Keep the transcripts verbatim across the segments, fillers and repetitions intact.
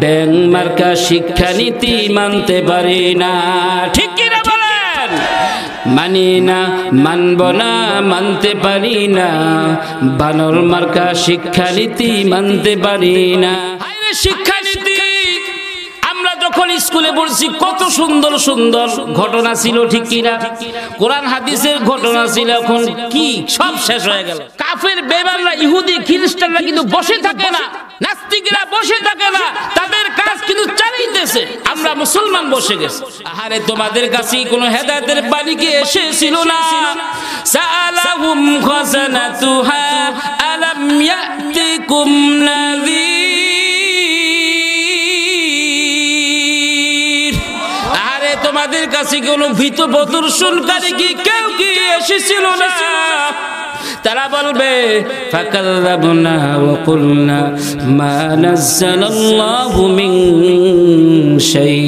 ব্যাং মার্কা শিক্ষানীতি মানতে পারি না, ঠিক কিনা বলেন? মানি না, মানব না, মানতে পারি না। বানর মার্কা শিক্ষানীতি মানতে পারি না। শিক্ষানীতি আমরা যখন স্কুলে পড়ছি কত সুন্দর সুন্দর ঘটনা ছিল, ঠিক কিনা? কোরআন হাদিসের ঘটনা ছিল, এখন কি সব শেষ হয়ে গেল। কাফের বেবাররা, ইহুদি খ্রিস্টানরা কিন্তু বসে থাকে না, নাস্তিকরা বসে থাকে না, তাদের কাজ কিন্তু চালিয়েছে। আমরা মুসলমান বসে গেছি। আহারে, তোমাদের কাছে কোনো হেদায়েতের বাণী কি এসেছিল না? সাআলাহুম খাযানাতুহা আলাম ইয়াতিকুম নাযীর। তোমাদের কাছে কোনো ভীত প্রদর্শনকারী কি কেউ কি এসেছিল না? তারা বলবে ফাকাল্লাবনা ওয়া কুলনা মা নাযালাল্লাহু মিন শাই।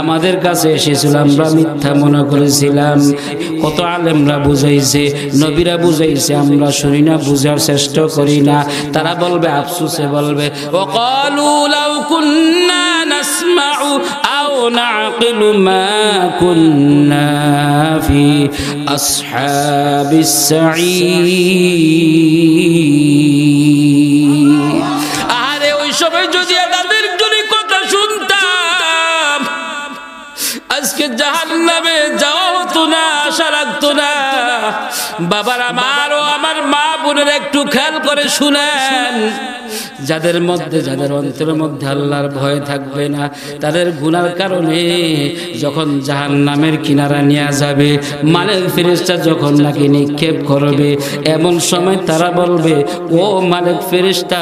আমাদের কাছে এসেছিল, আমরা মিথ্যা মনে করেছিলাম। কত আলেমরা বুঝাইছে, নবীরা বুঝাইছে, আমরা শুনি না, বুঝার চেষ্টা করি না। তারা বলবে, আফসোসে বলবে, ওয়া ক্বালু লাউ কুননা নাসমাউ আও নাকিলু মা কুননা ফি আসহাবিস সাঈদ। আরে ওই সময় যদি আমাদের জন্য কথা শুনতাম, আজকে জাহান্নামে যাওয়া হতো না, আশা রাখতো না। বাবার আমার ও আমার মা বোনের একটু খেয়াল করে শুনেন, যাদের মধ্যে, যাদের অন্তরের মধ্যে আল্লাহর ভয় থাকবে না, তাদের গুনার কারণে যখন জাহান্নামের কিনারা নিয়ে যাবে, মালেক ফেরেশতা যখন নাকি নিক্ষেপ করবে, এমন সময় তারা বলবে, ও মালেক ফেরেশতা,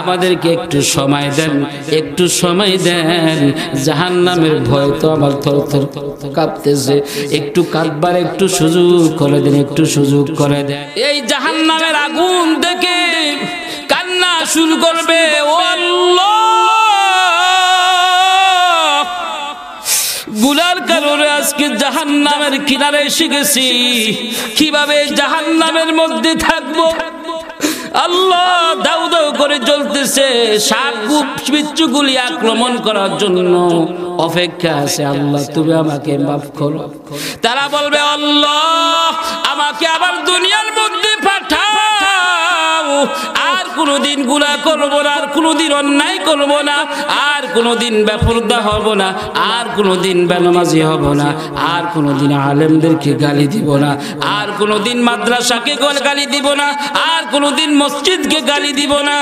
আমাদেরকে একটু সময় দেন, একটু সময় দেন। জাহান্নামের ভয় তো আমার থরথর কাঁপতেছে, একটু কাঁদবার একটু সুযোগ করে দেন, একটু সুযোগ করে দেন। এই জাহান্নামের আগুন দেখে কান্না শুরু করবে, ও আল্লাহ, গুনার কারণে আজকে জাহান্নামের কিনারে এসে গেছি, কিভাবে জাহান্নামের মধ্যে থাকবো? আল্লাহ, দাউ দাউ করে জ্বলতেছে, সাপগুপ বিচ্ছুগুলি আক্রমণ করার জন্য অপেক্ষা আছে। আল্লাহ, তুমি আমাকে মাফ করো। তারা বলবে, আল্লাহ, আমাকে আবার দুনিয়ার মধ্যে পাঠাও, আর কোনোদিন গুনাহ করব না, আর কোনোদিন অন্যায় করব না, আর কোনোদিন বেপরোয়া হব না, আর কোনোদিন বেনামাজি হব না, আর কোনোদিন আলেমদেরকে গালি দিব না, আর কোনোদিন মাদ্রাসাকে গালি দিব না, আর কোনোদিন মসজিদকে গালি দিব না,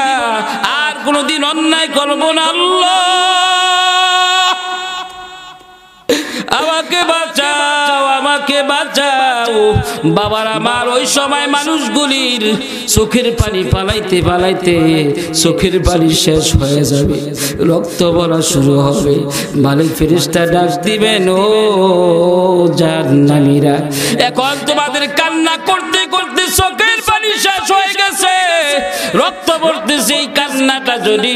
আর কোনোদিন অন্যায় করব না। আল্লাহ, আমাকে বাঁচাও, আমাকে বাঁচাও। বাবার আমার ওই সময় মানুষগুলির চোখের পানি পালাইতে পালাইতে চোখের পানি শেষ হয়ে যাবে, রক্ত বলা শুরু হবে। মালিক ফেরেশতা ডাক দিবেন, ও জাহান্নামীরা, এখন তোমাদের কান্না করতে করতে চোখের পানি শেষ হয়ে গেছে, রক্ত পড়তেছে। এই কান্নাটা যদি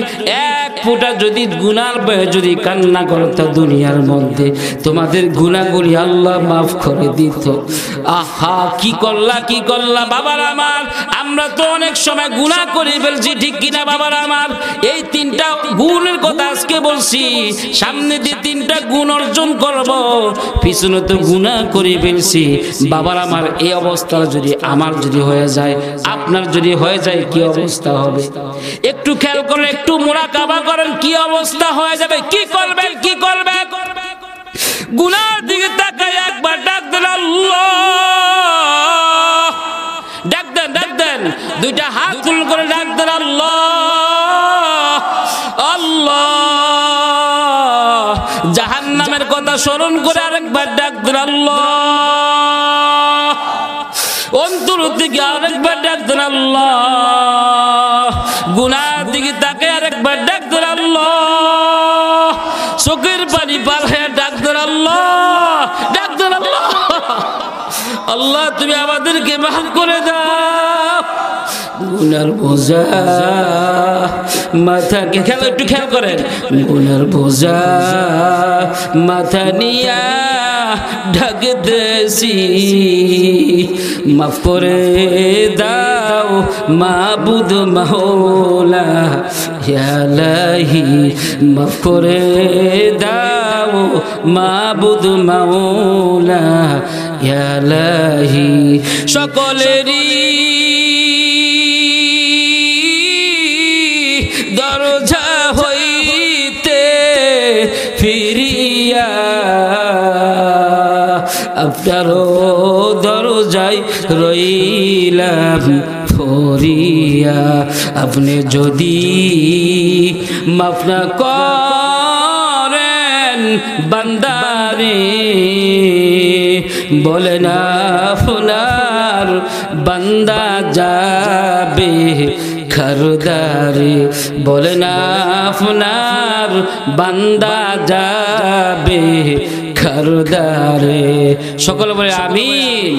এক ফোঁটা যদি গুনার বয়ে যদি কান্না করতো দুনিয়ার মধ্যে, তোমাদের গুনাহগুলি আল্লাহ মাফ করে দিত। আহা, কি করলা, কি করলা বাবার আমার! আমরা তো অনেক সময় গুনাহ করে ফেলছি, ঠিক কিনা বাবার আমার? এই তিনটা গুণের কথা আজকে বলছি, সামনে যে তিনটা গুণ অর্জন করব, পিছনে তো গুনাহ করে ফেলছি। বাবার আমার, এই অবস্থা যদি আমার যদি হয়ে যায়, আপনার যদি হয়ে যায়, কি অবস্থা হবে? একটু খেয়াল করেন, একটু মুরাকাবা করেন, কি অবস্থা হয়ে যাবে। কি করবেন, কি করবেন? গুনার দিকে তাকায়, একবার ডাক দেন, আল্লাহ, ডাক দেন, ডাক দেন, দুইটা হাত তুল করে ডাক দেন, আল্লাহ, আল্লাহ। জাহান্নামের কথা স্মরণ করে আরেকবার ডাক দেন, আল্লাহ। অন্তর থেকে আরেকবার ডাক দেন, আল্লাহ। গুনার দিকে তাকায় আরেকবার ডাক দেন, আল্লাহ। চোখের পানি পালায় ডাক দেন, আল্লাহ, ডাক দেন, আল্লাহ, আল্লাহ, তুমি আমাদেরকে মাফ করে দাও। গুনার বোঝা মাথা খেয়াল একটু খেয়াল করেন, গুনার বোঝা মাথা নিয়া ঢাক দেছি, মাফ করে দাও মাবুদ মাওলা ইয়া ইলাহি, মাফ করে দাও মাবুদ মাওলা ইয়া ইলাহি। সকলেরই দরজা হইতে ফিরিয়া আপনারও দরজায় রইলাম ফরিয়া, আপনি যদি মাফ না করেন বান্দারে, বলেন আপনার বান্দা যাবে খারদারে, বলেন আপনার বান্দা যাবে খারদারে। সকলে বলে আমিন।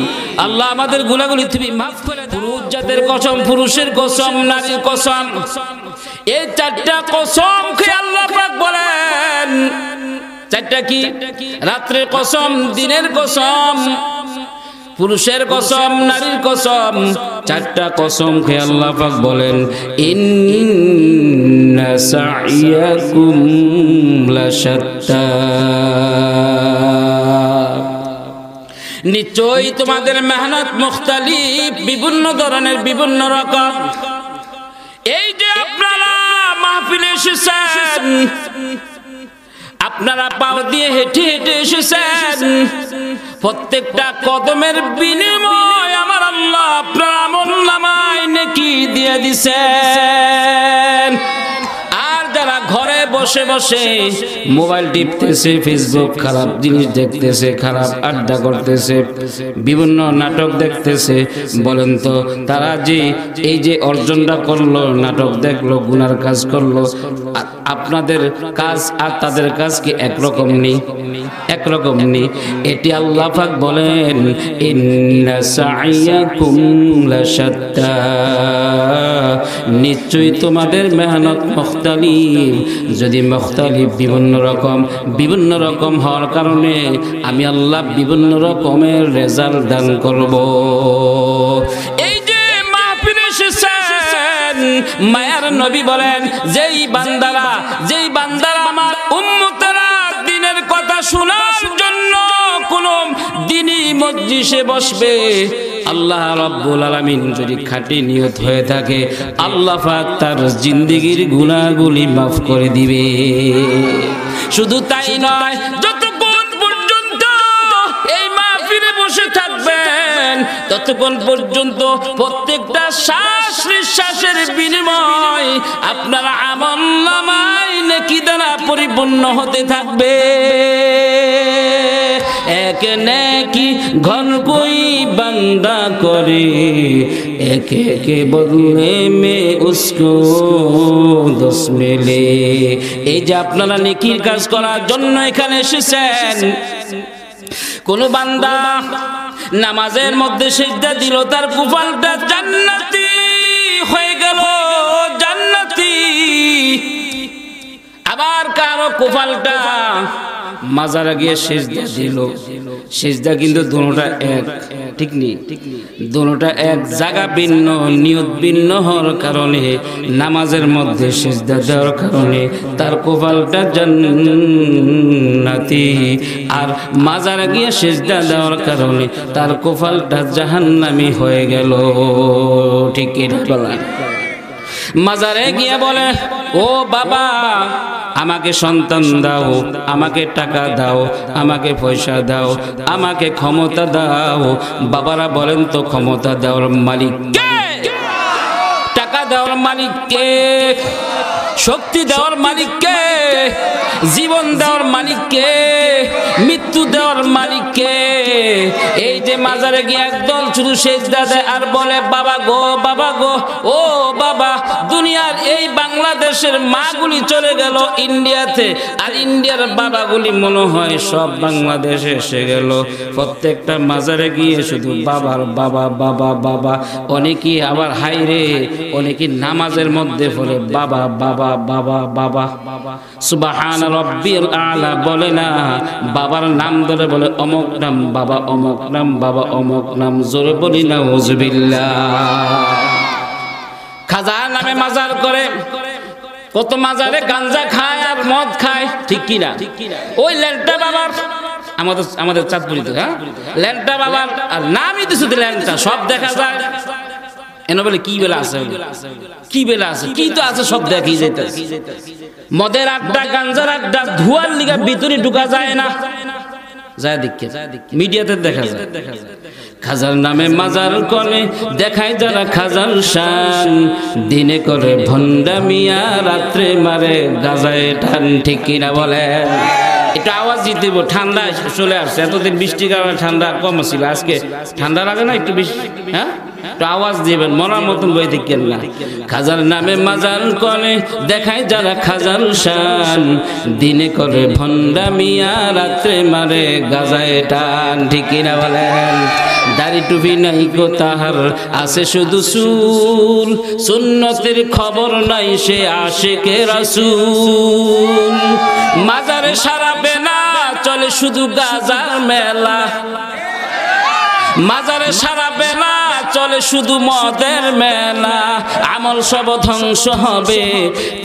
আল্লাহ আমাদের গুনাহগুলি তুমি মাফ করে দাও। পুরুষ জাতের কসম, পুরুষের কসম, নারীর কসম, এই চারটা কসম খেয়ে আল্লাহ পাক বলেন, চারটা কি? রাত্রের কসম, দিনের কসম, পুরুষের কসম, নারীর কসম, চারটা কসম খেয়ে আল্লাহ পাক বলেন ইন্না সাইয়াকুম লাশাত্তা, নিশ্চয়ই তোমাদের মেহনত মুখতালিফ, বিভিন্ন ধরনের, বিভিন্ন রকম। এই যে আপনারা মাহফিলে এসেছেন, আপনারা পা দিয়ে হেঁটে হেঁটে এসেছেন, প্রত্যেকটা কদমের বিনিময় আমার আল্লাহ আপনার আমলনামায় নেকি দিয়ে দিছেন। আর যারা ঘরে বসে বসে মোবাইল টিপতেছে, ফেসবুক, খারাপ জিনিস দেখতেছে, খারাপ আড্ডা করতেছে, বিভিন্ন নাটক দেখতেছে, বলেন তো তারা যে এই যে অর্জনটা করলো, নাটক দেখলো, গুনার কাজ করলো, আপনাদের কাজ আর তাদের কাজ কি একরকম নেই? একরকম নেই। এটি আল্লাহ পাক বলেন ইন্না সাইয়াকুম লাশাত্তা, নিশ্চয়ই তোমাদের মেহনত মুখতালিফ। যদি মুখতালিফ বিভিন্ন রকম, বিভিন্ন রকম হওয়ার কারণে আমি আল্লাহ বিভিন্ন রকমের রেজাল্ট দান করব। এই যে মাহফিলে এসেছেন, মায়ার নবী বলেন যেই বান্দারা, যেই বান্দারা আমার উম্মতেরা দ্বীনের কথা শোনার জন্য কোন দ্বীনই মজলিসে বসবে, আল্লাহ রাব্বুল আলামিন যদি খাঁটি নিয়ত হয়ে থাকে, আল্লাহ পাক তার জিন্দেগীর গুনাহগুলি মাফ করে দিবে। শুধু তাই নয়, যতক্ষণ পর্যন্ত এই মাহফিলে বসে থাকবেন, ততক্ষণ পর্যন্ত প্রত্যেকটা শ্বাস নিঃশ্বাসের বিনিময় আপনার আমলনামায় নেকি দ্বারা পরিপূর্ণ হতে থাকবে। এক নেকি ঘন কই বান্দা করে, এক একে বদলে মে উসকো দশ মিলে। এই যে আপনারা নেকির কাজ করার জন্য এখানে এসেছেন, কোন বান্দা নামাজের মধ্যে সিজদা দিল, তার কপালটা জান্নাতি হয়ে গেল, জান্নাতি। আবার কারো কপালটা মাজারে গিয়ে সিজদা দিল, সিজদা কিন্তু দোনোটা এক, ঠিক নেই, দোনোটা এক, জায়গা ভিন্ন, নিয়ত ভিন্ন হওয়ার কারণে, নামাজের মধ্যে সিজদা দেওয়ার কারণে তার কপালটা জান্নাতি, আর মাজারে গিয়ে সিজদা দেওয়ার কারণে তার কপালটা জাহান্নামী হয়ে গেল। ঠিক এটা বলা, মাজারে গিয়ে বলে ও বাবা আমাকে সন্তান দাও, আমাকে টাকা দাও, আমাকে পয়সা দাও, আমাকে ক্ষমতা দাও। বাবারা বলেন তো ক্ষমতা দেওয়ার মালিক কে? টাকা দেওয়ার মালিক কে? শক্তি দেওয়ার মালিক কে? জীবন দেওয়ার মালিক কে? মৃত্যু দেওয়ার মালিক কে? এই যে সেই মাজারে গিয়ে একদল শুধু সেজদা দেয় আর বলে, বাবা গো, বাবা গো, ও বাবা, দুনিয়ার এই বাংলাদেশের মাগুলি চলে গেল ইন্ডিয়াতে, আর ইন্ডিয়ার বাবাগুলি মনে হয় সব বাংলাদেশে এসে গেল। প্রত্যেকটা মাজারে গিয়ে শুধু বাবার বাবা বাবা বাবা। অনেকেই আবার হাইরে, অনেকেই নামাজের মধ্যে পড়ে বাবা বাবা বাবা বাবা। সুবহান রব্বিল আলা বলে না, বাবার নাম ধরে বলে অমুক নাম বাবা, অমুক নাম বাবা, অমুক নাম। জোরে বলি না নাউযুবিল্লাহ। খাজার নামে মাজার করে, কত মাজারে গাঞ্জা খায় আর মদ খায়, ঠিক কিনা? ওই ল্যাংটা বাবার, আমাদের আমাদের চাঁদপুরিতে হ্যাঁ ল্যাংটা বাবার, আর নামই তো শুধু ল্যাংটা, সব দেখা যায়। এনে বলে কি বেলা আছে, কি বেলা আছে, কি তো আছে সব দেখি যেতে। মদের আড্ডা, গাঞ্জার আড্ডা, ধোয়ার লিগা ভিতরে ঢুকা যায় না, যায় দেখে মিডিয়াতে দেখা যায়। খাজার নামে মাজার করে দেখায় যারা খাজার শান, দিনে করে ভন্ডা মিয়া, রাত্রে মারে গাজায় টান, ঠিক কিনা বলে? এটা আওয়াজ দিতেব, ঠান্ডা চলে আসছে। এতদিন বৃষ্টির কারণে ঠান্ডা কম ছিল, আজকে ঠান্ডা লাগে না একটু বেশি, হ্যাঁ একটু আওয়াজ দিবেন, মরার মতন বই দেখেন না। খাজার নামে মাজার করে দেখায় যারা খাজার শান, দিনে করে ভন্ডা মিয়া, রাত্রে মারে গাজায় টান, ঠিক কিনা বলেন? দাড়ি টুপি নাই গো তাহার, আছে শুধু সুর, সুন্নতের খবর নাই সে আশিকে রাসূল। মাজারে সারাবে না, চলে শুধু গাজার মেলা, মাজারে সারাবে না, চলে শুধু মদের মেলা। আমল সব ধ্বংস হবে,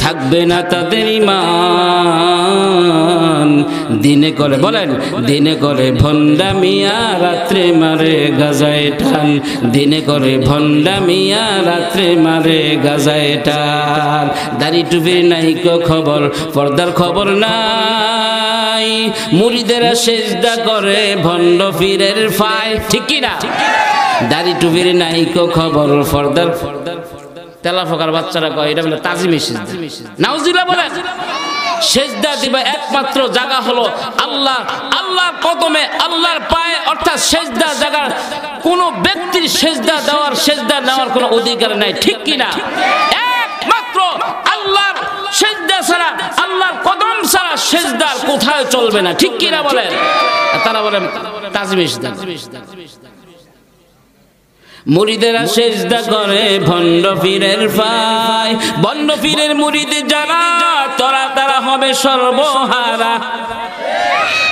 থাকবে না তাদের ঈমান, দিনে করে বলেন দিনে করে ভন্ডা মিয়া, রাত্রে মারে গাজায় টান, দিনে করে ভন্ডা মিয়া, রাত্রে মারে গাজায় টান। দাড়ি টুপির নাই কো খবর, পর্দার খবর নাই, মুরিদেরা সেজদা করে ভন্ড পীরের পায়, ঠিক কি না? দাড়ি টুপির নাই কো খবর, পর্দার তেলা ফোকার বাচ্চারা কয় এটা বলে তাজিমে সেজদা, নাউজুবিল্লাহ বলে। সেজদা দিবা একমাত্র জায়গা হলো আল্লাহ, আল্লাহর কদমে, আল্লাহর পায়ে, অর্থাৎ সেজদা জায়গার কোন ব্যক্তির সেজদা দেওয়ার, সেজদা নেওয়ার কোনো অধিকার নাই, ঠিক কিনা? একমাত্র আল্লাহর সেজদা ছাড়া, আল্লাহর কদম ছাড়া সেজদার কোথাও চলবে না, ঠিক কিনা বলেন? তারা বলেন তাজিমে সেজদা, মুরিদেরা সেজদা করে ভন্ড পীরের পায়, ভন্ড পীরের মুরিদ যারা তারা তারা হবে সর্বহারা,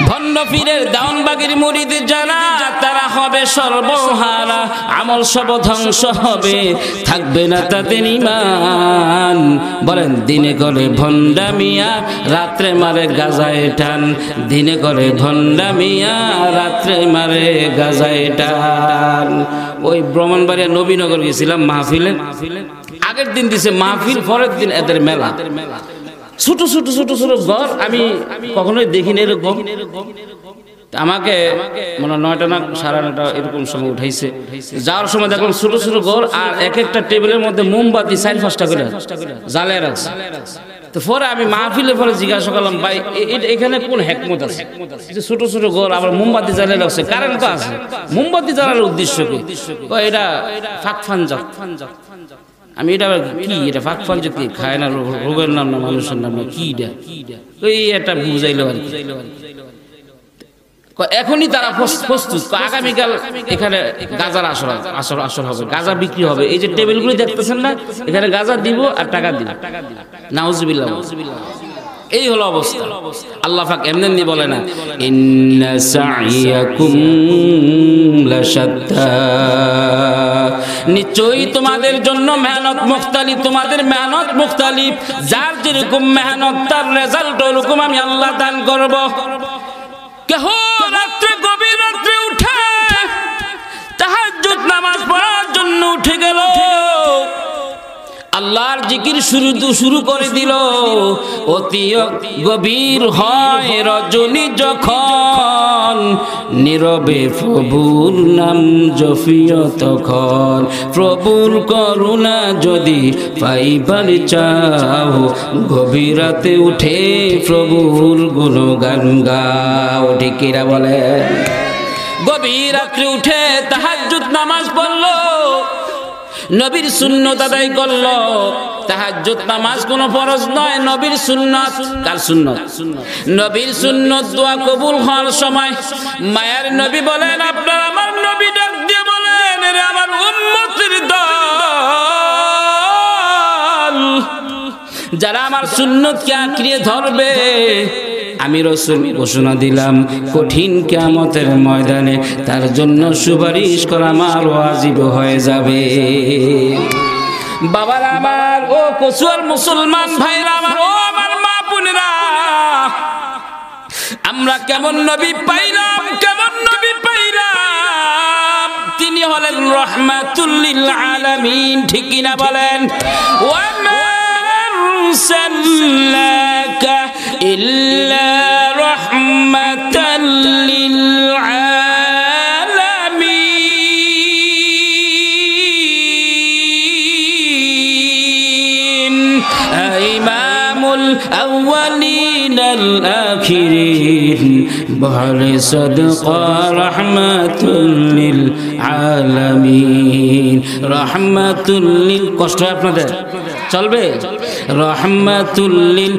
ভন্ড পীরের দাউনবাগির মুরিদ যারা তারা হবে সর্বহারা। আমল সব ধ্বংস হবে, থাকবে না তাদের ঈমান, বলেন দিনে করে ভন্ডা মিয়া, রাত্রে মারে গাজায় টান, দিনে করে ভন্ডা মিয়া, রাত্রে মারে গাজায় টান। ওই ব্রাহ্মণবাড়িয়া নবীনগর গেছিলাম মাহফিলে, আগের দিন দিছে মাহফিল, পরের দিন এদের মেলা। ছোট ছোট ছোট ছোট ঘর, আমি কখনোই দেখিনি এরকম। আমাকে মনে হয় নয়টা না সাড়ে নয়টা এরকম সময় উঠাইছে, যাওয়ার সময় দেখলাম ছোট ছোট ঘর, আর এক একটা টেবিলের মধ্যে মোমবাতি চার পাঁচটা করে জ্বালিয়ে রাখছে। তো পরে আমি মাহফিলের পরে জিজ্ঞাসা করলাম, ভাই এখানে কোন হিকমত আছে, ছোট ছোট ঘর আবার মোমবাতি জ্বালিয়ে রাখছে, কারণ তো আছে, মোমবাতি জ্বালানোর উদ্দেশ্য কি? এটা ফাঁকফান যাক। আমি এটা কি, এটা ফাঁকফান যে খায় না, রোগের নাম না মানুষের নাম না, কি এটা এই এটা বুঝাইলো আর কি। এখনই তারা প্রস্তুত, আগামীকাল এখানে গাজার আসর আসর আসর হবে, গাজা বিক্রি হবে। এই যে টেবিলগুলি দেখতেছেন না, এখানে গাজা দিব আর টাকা দিব, নাউজুবিল্লাহ। এই হলো অবস্থা। আল্লাহ পাক এমনি নি বলে না, ইন্না সাইয়াকুম লাশাত্তা, নিশ্চয়ই তোমাদের জন্য মেহনত মুখতালিফ, তোমাদের মেহনত মুখতালিফ, যার যেরকম মেহনত তার রেজাল্ট ওরকম আমি আল্লাহ দান করব। কেহ রাত্রে গভীর রাত্রে উঠে তাহাজ্জুদ নামাজ পড়ার জন্য উঠে গেল, আল্লাহর জিকির শুরু শুরু করে দিল, অতি গভীর হয় রজনী যখন, নীরবে প্রভুর নাম জপিও তখন, প্রভুর করুণা যদি পাইবার চাও, গভীর রাতে উঠে প্রভুর গুণগান গাও, ঠিক কিনা বলে? গভীর রাত্রে উঠে তাহাজ্জুদ নামাজ পড়লো, নবীর সুন্নাত আদায় করলো। তাহাজ্জুদ নামাজ কোনো ফরজ নয়, নবীর সুন্নাত। কার সুন্নাত? নবীর সুন্নাত। দোয়া কবুল হওয়ার সময় মায়ের নবী বলেন, আপনারা আমার নবী ডাক দিয়ে বলেন, রে আমার উম্মতের দল, যারা আমার সুন্নাতকে আঁকড়ে ধরবে আমি রাসূল ঘোষণা দিলাম কঠিন কিয়ামতের ময়দানে তার জন্য সুপারিশ করা আমার ওয়াজিব হয়ে যাবে। বাবারা আমার, ও কসুয়ার মুসলমান ভাইরা আমার, ও আমার মা বোনেরা, আমরা কেমন নবী পাইলাম, কেমন নবী পাইলাম? তিনি হলেন রাহমাতুল লিল আলামিন, ঠিক কি না বলেন? ওয়া মা সাল্লাকা ইল্লা রাহমাতাল লিল আলামিন, ইমামুল আউয়ালিন আল আখিরিন, বহরে সাদকা রাহমাতুল লিল আলামিন। রাহমাতুল লিল, কষ্ট হয় আপনাদের? চলবে? রহমাতুল লিল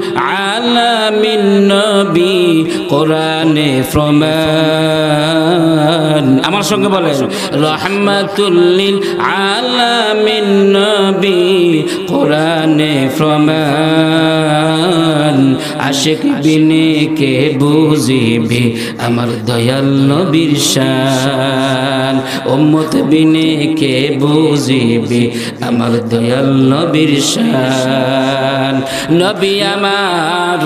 আলামিন নবী কোরআনে প্রমাণ। আমার সঙ্গে বলেন, রহমাতুল লিল আলামিন নবী কোরআনে প্রমাণ, আশিক বিনে কে বুঝিবে আমার দয়াল নবীর শান, উম্মত বিনে কে বুঝিবে আমার দয়াল নবীর শান। নবী আমার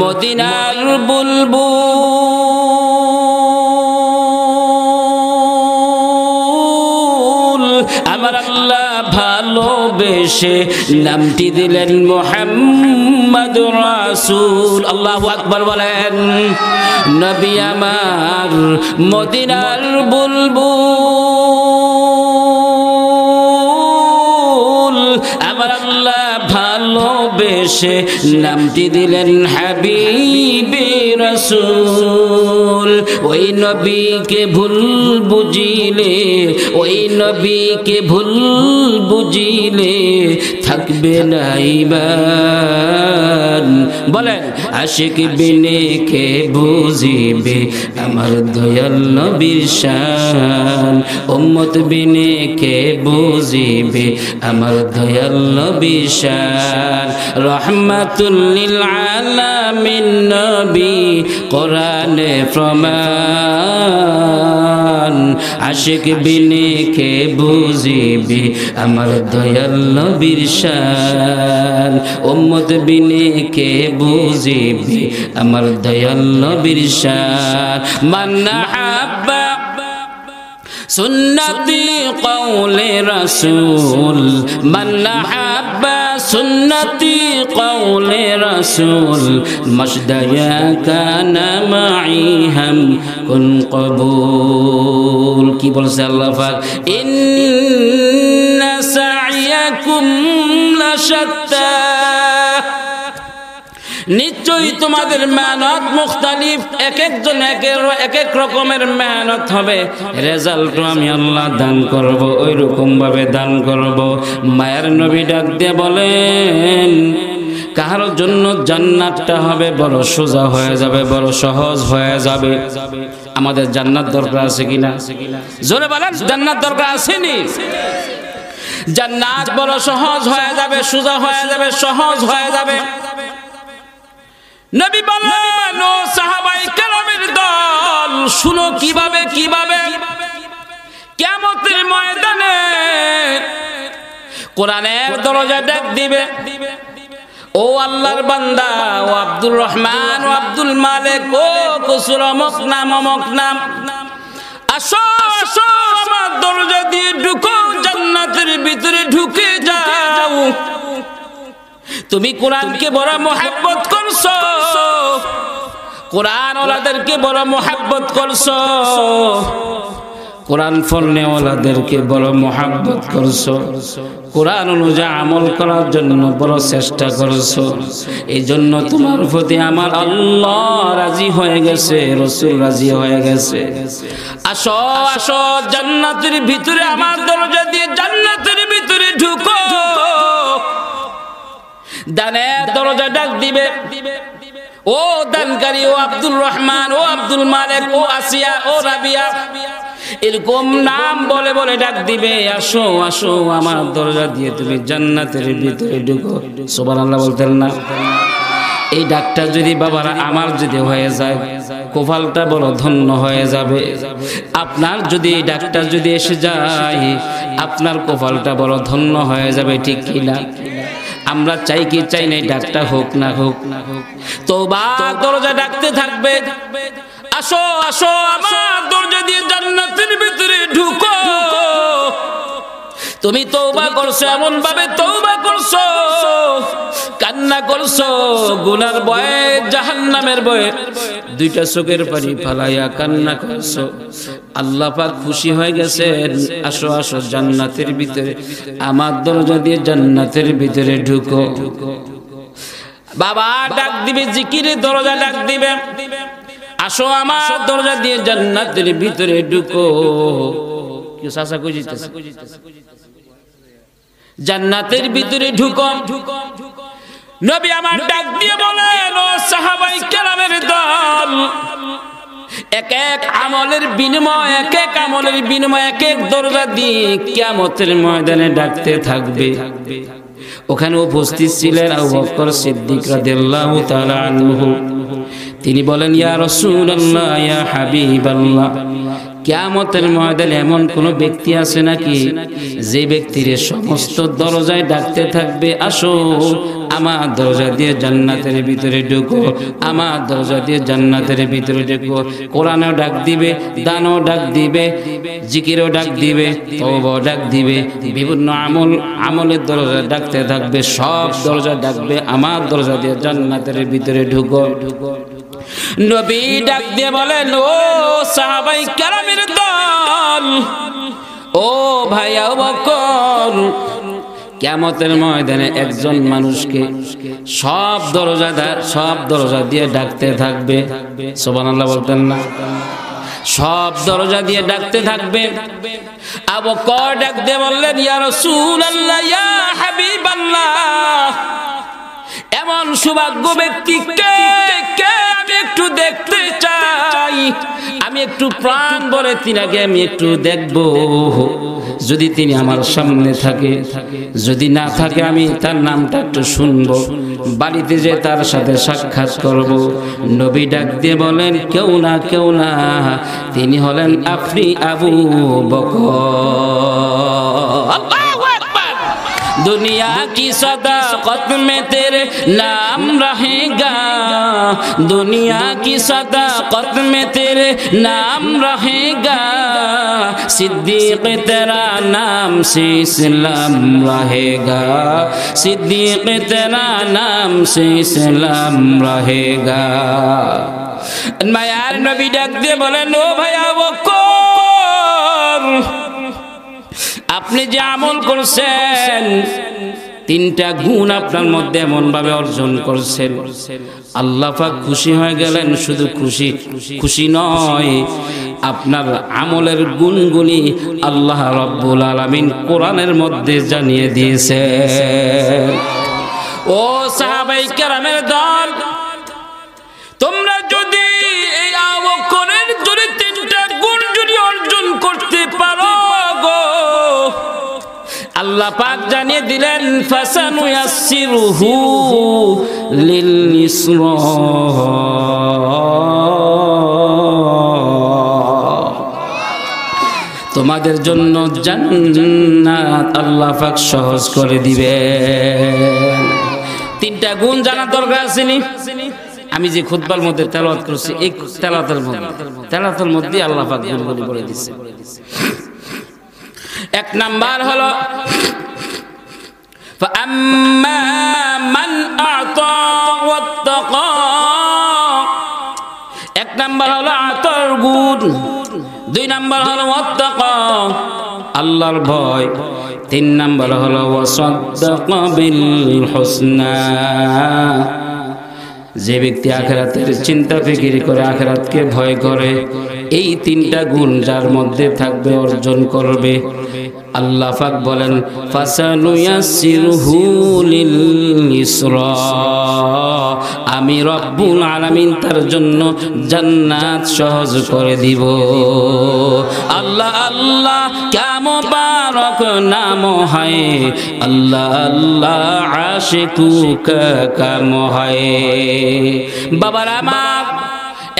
মদিনার বুলবুল, আমার আল্লাহ ভালোবেসে নামটি দিলেন মুহাম্মদ রাসূল। আল্লাহু আকবার বলেন। নবী আমার মদিনার বুলবুল, আমার আল্লাহ ভালোবেসে নামটি দিলেন হাবিবে রাসূল। ওই নবীকে ভুল বুঝিলে, ওই নবীকে ভুল বুঝিলে থাকবে না ঈমান। বলেন, আশিক বিনে কে বুঝিবে আমার দয়াল নবীর শান, উম্মত বিনে কে বুঝিবে আমার দয়াল নবীর শান। রহমাতুল লিল আলামিন নবী কোরআনে প্রমাণ, আশিক বিনে কে বুঝিবে আমার দয়াল নবীর শান, উম্মত বিনে কে বুঝিবে আমার দয়াল নবীর শান। মান আহাব্বা সুন্নতি কওলে রাসূল, মান আহাব্বা সুন্নতি কওলে রাসূল, মাসদায়া কানা মাইহাম কুন কবুল। কি বলছে আল্লাহ পাক? ইন্না সাআয়াকুম লাশাত্তা, নিশ্চয়ই তোমাদের মেহনত মুখতালিফ, এক একজন এক এক রকমের মেহনত হবে, রেজাল্ট আমি আল্লাহ দান করব, ওই রকম ভাবে দান করব। মায়ের নবী ডাক দিয়ে বলেন, কার জন্য জান্নাতটা হবে বড় সোজা হয়ে যাবে, বড় সহজ হয়ে যাবে। আমাদের জান্নাত দরকার আছে কিনা? জোরে বলেন, জান্নাত দরকার আসেনি? জান্নাত বড় সহজ হয়ে যাবে, সোজা হয়ে যাবে, সহজ হয়ে যাবে। নবী বলেন, ও সাহাবায়ে কেরামের দল, শুনো কিভাবে কিভাবে কিয়ামতের ময়দানে কোরআনের দরজা ডাক দিবে। ও আল্লাহর বান্দা, ও আব্দুর রহমান, ও আব্দুল মালিক, ও কসুর অমক নাম অমক নাম, আসো আসো আমার দরজা দিয়ে ঢুকো, জান্নাতের ভিতরে ঢুকে যাও। তুমি কোরআনকে বড় মোহাব্বত করছো, কোরআন ওলাদেরকে বড় মোহাব্বত করছো, কোরআন ফলনেওয়ালাদেরকে বড় মোহাব্বত করছো, কোরআন অনুযায়ী আমল করার জন্য বড় চেষ্টা করছো, এই জন্য তোমার প্রতি আমার আল্লাহ রাজি হয়ে গেছে, রসুল রাজি হয়ে গেছে। আসো আসো জান্নাতের ভিতরে, আমার দরজা দিয়ে জান্নাতের ভিতরে ঢুকো। দানে দরজা ডাক দিবে, ও দানকারী, ও আব্দুল রহমান, ও আব্দুল মালিক, ও আসিয়া, ও রাবিয়া, এরকম নাম বলে বলে ডাক দিবে, আসো আসো আমার দরজা দিয়ে তুমি জান্নাতের ভিতরে ঢুকো। সুবহানাল্লাহ বলতেন না? এই ডাকটা যদি বাবারা আমার যদি হয়ে যায়, কপালটা বড় ধন্য হয়ে যাবে। আপনার যদি এই ডাকটা যদি এসে যায়, আপনার কপালটা বড় ধন্য হয়ে যাবে, ঠিক কিনা? আমরা চাই কি চাই না ডাকটা হোক না হোক, তওবা দরজা ডাকতে থাকবে, আসো আসো আমার দরজা দিয়ে জান্নাতের ভিতরে ঢুকো। তুমি তওবা করছো, এমন ভাবে তওবা করছো, কান্না করছো, গুনার ভয়ে, জাহান্নামের ভয়ে দুইটা চোখের পানি ফালাইয়া কান্না করছো, আল্লাহ পাক খুশি হয়ে গেছেন, আসো আসো জান্নাতের ভিতরে, আমার দরজা দিয়ে জান্নাতের ভিতরে ঢুকো। বাবা ডাক দিবে, জিকিরে দরজা ডাক দিবে, আসো আমার দরজা দিয়ে জান্নাতের ভিতরে ঢুকো। কেউ চাচা খুঁজিতেছে, জান্নাতের ভিতরে ঢুকো। নবী আমার ডাক দিয়ে বলেন, ও সাহাবাই কেরামের দল, এক এক আমলের বিনিময়, এক এক আমলের বিনিময় এক এক দরজা দিয়ে কিয়ামতের ময়দানে ডাকতে থাকবে। ওখানে উপস্থিত ছিলেন আবু বকর সিদ্দিক রাদিয়াল্লাহু তাআলা আনহু। তিনি বলেন, ইয়া রাসূলুল্লাহ, ইয়া হাবিবাল্লাহ, কিয়ামতের ময়দানে এমন কোন ব্যক্তি আছে নাকি যে ব্যক্তির সমস্ত দরজায় ডাকতে থাকবে, আসো আমার দরজা দিয়ে জান্নাতের ভিতরে ঢুকো, আমার দরজা দিয়ে জান্নাতের ভিতরে ঢুকো। কোরআনেও ডাক দিবে, দানও ডাক দিবে, জিকিরও ডাক দিবে, তওবাও ডাক দিবে, বিভিন্ন আমল আমলের দরজা ডাকতে থাকবে, সব দরজা ডাকবে, আমার দরজা দিয়ে জান্নাতের ভিতরে ঢুকো। নবী ডাক দিয়ে বলেন, ও সাহাবাই কেরামের দল, ও ভাই আবু বকর, কিয়ামতের ময়দানে একজন মানুষকে সব দরজা সব দরজা দিয়ে ডাকতে থাকবে। সুবহানাল্লাহ বলতেন না? সব দরজা দিয়ে ডাকতে থাকবে। আবু বকর ডাক দিয়ে বললেন, ইয়া রাসূলুল্লাহ, ইয়া হাবিবাল্লাহ, এমন সৌভাগ্য ব্যক্তি কে কে আমি একটু দেখতে চাই, আমি একটু প্রাণ ভরে তিনাকে আমি একটু দেখব, যদি তিনি আমার সামনে থাকে, যদি না থাকে আমি তার নামটা একটু শুনবো, বাড়িতে যে তার সাথে সাক্ষাৎ করব। নবী ডাক দিয়ে বলেন, কেউ না কেউ না, তিনি হলেন আপনি আবু বকর। দুনিয়া কি সদাকত মে তেরে নাম রহেগা, দুনিয়া কি সদাকত মে তেরে নাম রহেগা, সিদ্দিক তেরা নাম সে ইসলাম রহেগা, সিদ্দিক তেরা নাম সে ইসলাম রহেগা। মায়ার নবী ডাক দিয়ে বলেন, ও ভাইয়া বকর, আপনি যে আমল করছেন, তিনটা গুণ আপনার মধ্যে এমন ভাবে অর্জন করছেন, আল্লাহ পাক খুশি হয়ে গেলেন। শুধু খুশি খুশি নয়, আপনার আমলের গুণগুলি আল্লাহ রাব্বুল আলামিন কোরআনের মধ্যে জানিয়ে দিয়েছে। ও সাহাবাই কেরামের দল, তোমরা যদি এই আবু বকরের যদি তিনটা গুণ যদি অর্জন করতে পারো, আল্লাহ পাক জানিয়ে দিলেন, ফাসানুয়াসসিরুহু লিল ইসরা, তোমাদের জন্য জান্নাত আল্লাহ পাক সহজ করে দিবেন। তিনটা গুণ জানার দরকার আছে নি? আমি যে খুতবার মধ্যে তেলাওয়াত করছি, এই তেলাওয়াতের মধ্যে তেলাওয়াতের মধ্যে আল্লাহ পাক গুণগুলি বলে দিয়েছে। এক নাম্বার হলো, فَأَمَّا مَنْ أَعْطَى وَاتَّقَى, এক নাম্বার হলো আতর গুণ, দুই নাম্বার হলো ওয়াত্তাকা, আল্লাহর ভয়। তিন নাম্বার হলো ওয়াসাদদাকা বিল হুসনা, যে ব্যক্তি আখিরাতের চিন্তা ফিকির করে, আখিরাতকে ভয় করে, এই তিনটা গুণ যার মধ্যে থাকবে অর্জন করবে। আল্লাহ পাক বলেন ফাসানুয়াসসিরহু লিল ইসরা, আমি রব্বুল আলামিন তার জন্য জান্নাত সহজ করে দিব। আল্লাহ আল্লাহ কাম মুবারক নাম হয়, আল্লাহ আল্লাহ আশিকু কা কাম হয়। বাবার আমার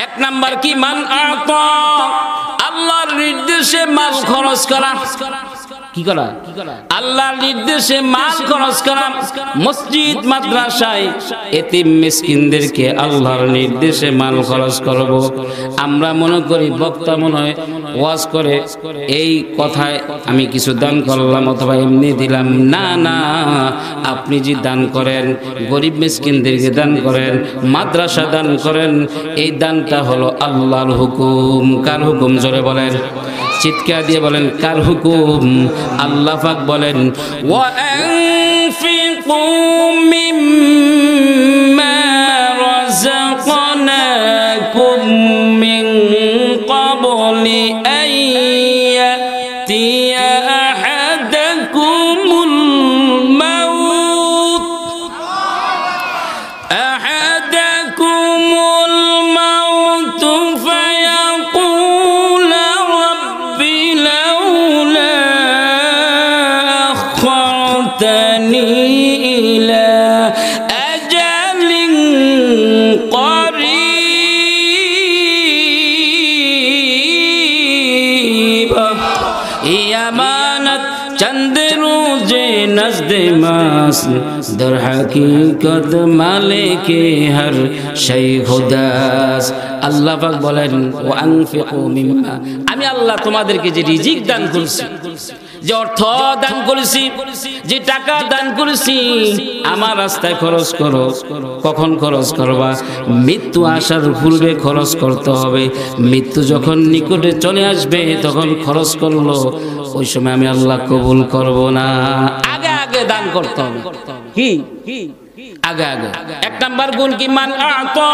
এক নাম্বার কি, মান আতা, আল্লাহর নির্দেশে মাল খরচ করা। কি করা? আল্লাহর নির্দেশে মাল খরচ করা। মসজিদ মাদ্রাসায় এতিম মিসকিনদেরকে আল্লাহর নির্দেশে মাল খরচ করব। আমরা মনে করি বক্তা মনে হয় ওয়াজ করে, এই কথায় আমি কিছু দান করলাম অথবা এমনি দিলাম। না না, আপনি যে দান করেন, গরিব মিসকিনদেরকে দান করেন, মাদ্রাসা দান করেন, এই দানটা হলো আল্লাহর হুকুম। কার হুকুম? জোরে বলেন, চিৎকার দিয়ে বলেন কার হুকুম? আল্লাহ পাক বলেন ওয়ানফিকু মিম্মা রাযাকনাকুম মিন ক্বাবলি আন ইয়াতিয়া আহাদাকুমুল মাউত আহাদাকুমুল মাউত در হাকিকত মালিক হর শাই খুদাস। আল্লাহ পাক বলেন ওয়ানফিকু মিম্মা, আমি আল্লাহ তোমাদেরকে যে রিজিক দান করছি, যে অর্থ দান করেছি, যে টাকা দান করেছি, আমার রাস্তায় খরচ করো। কখন খরচ করবা? মৃত্যু আসার পূর্বে খরচ করতে হবে। মৃত্যু যখন নিকটে চলে আসবে তখন খরচ করলো, ওই সময় আমি আল্লাহ কবুল করব না। আগে আগে দান করতে হবে। কি আগে আগে? এক নাম্বার গুণ কি, মান আতা।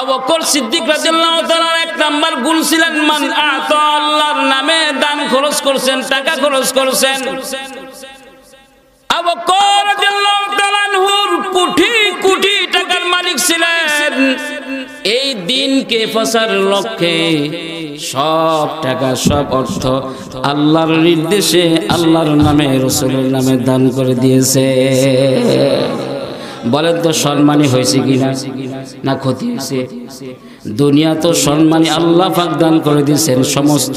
আবু বকর সিদ্দিক রাদিয়াল্লাহু তাআলা এক নাম্বার গুণ ছিলেন মান আতা, আল্লাহর নামে দান খরচ করেন, টাকা খরচ করেন। আবু বকর রাদিয়াল্লাহু তাআলা নূর কোটি কোটি টাকার মালিক ছিলেন। এই দিনকে প্রচার লক্ষ্যে সব টাকা, সব অর্থ আল্লাহর নির্দেশে, আল্লাহর নামে, রাসূলের নামে দান করে দিয়েছে। বলেন তো সম্মানী হয়েছে কিনা, না ক্ষতি হয়েছে? দুনিয়া তো সম্মানী আল্লাহ পাক দান করে দিয়েছেন। সমস্ত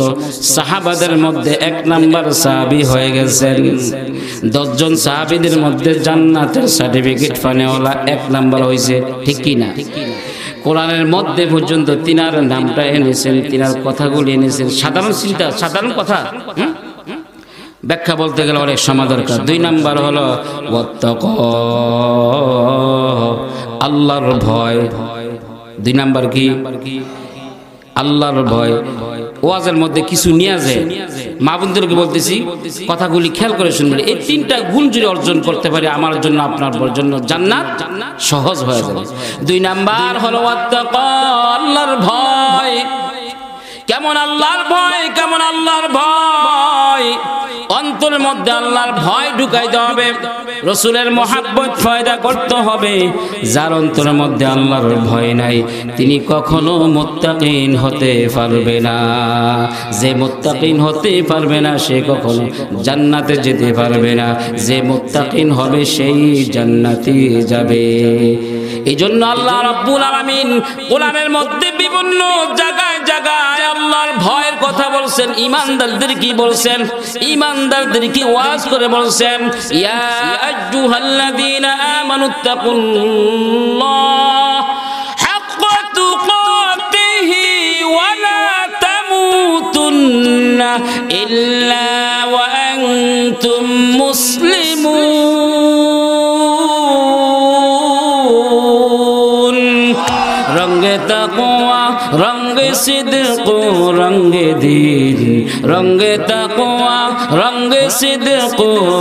সাহাবাদের মধ্যে এক নাম্বার সাহাবী হয়ে গেছেন। দশজন সাহাবীদের মধ্যে জান্নাতের সার্টিফিকেট পানেওয়ালা এক নাম্বার হয়েছে, ঠিক কিনা? কোরআনের মধ্যে পর্যন্ত তিনার নামটা এনেছেন, তিনার কথাগুলি এনেছেন। সাধারণ চিন্তা, সাধারণ কথা, ব্যাখ্যা বলতে গেলে অনেক সময় দরকার। দুই নাম্বার হলো আল্লাহর ভয়। দুই নাম্বার কি, আল্লাহর ভয়। ওয়াজের মধ্যে কিছু নিয়ে যায়, মা বোনদেরকে বলতেছি কথাগুলি খেয়াল করে শুনবেন। এই তিনটা গুণ যদি অর্জন করতে পারি, আমার জন্য আপনার জন্য জান্নাত সহজ হয়ে যাবে। দুই নাম্বার হলো ওয়াত্তাকা, আল্লাহর ভয়। কেমন আল্লাহর ভয়? কেমন আল্লাহর ভয়? অন্তরের মধ্যে আল্লাহর ভয় ঢুকাইতে হবে, রাসূলের মহব্বত ফয়দা করতে হবে। যার অন্তরের মধ্যে আল্লাহর ভয় নাই, তিনি কখনো মুত্তাকিন হতে পারবে না। যে মুত্তাকিন হতে পারবে না, সে কখনো জান্নাতে যেতে পারবে না। যে মুত্তাকিন হবে, সেই জান্নাতে যাবে। এই জন্য আল্লাহ রাব্বুল আলামিন কোরআনের মধ্যে বিভিন্ন জায়গায় জায়গায় আল্লাহর ভয়ের কথা বলছেন। ঈমানদারদের কি বলছেন? ঈমানদারদের কি ওয়াজ করে বলছেন ইয়া আইয়ুহাল্লাযীনা আমানুত্তাকুল্লাহ হাক্কা তুকাতিহি ওয়া লা তামুতুন্না ইল্লা ওয়া আনতুম মুসলিমুন। রঙ্গে তাকওয়া রঙ্গে সিদক রঙ্গে দিন, রঙ্গে তাকওয়া রঙ্গে সিদক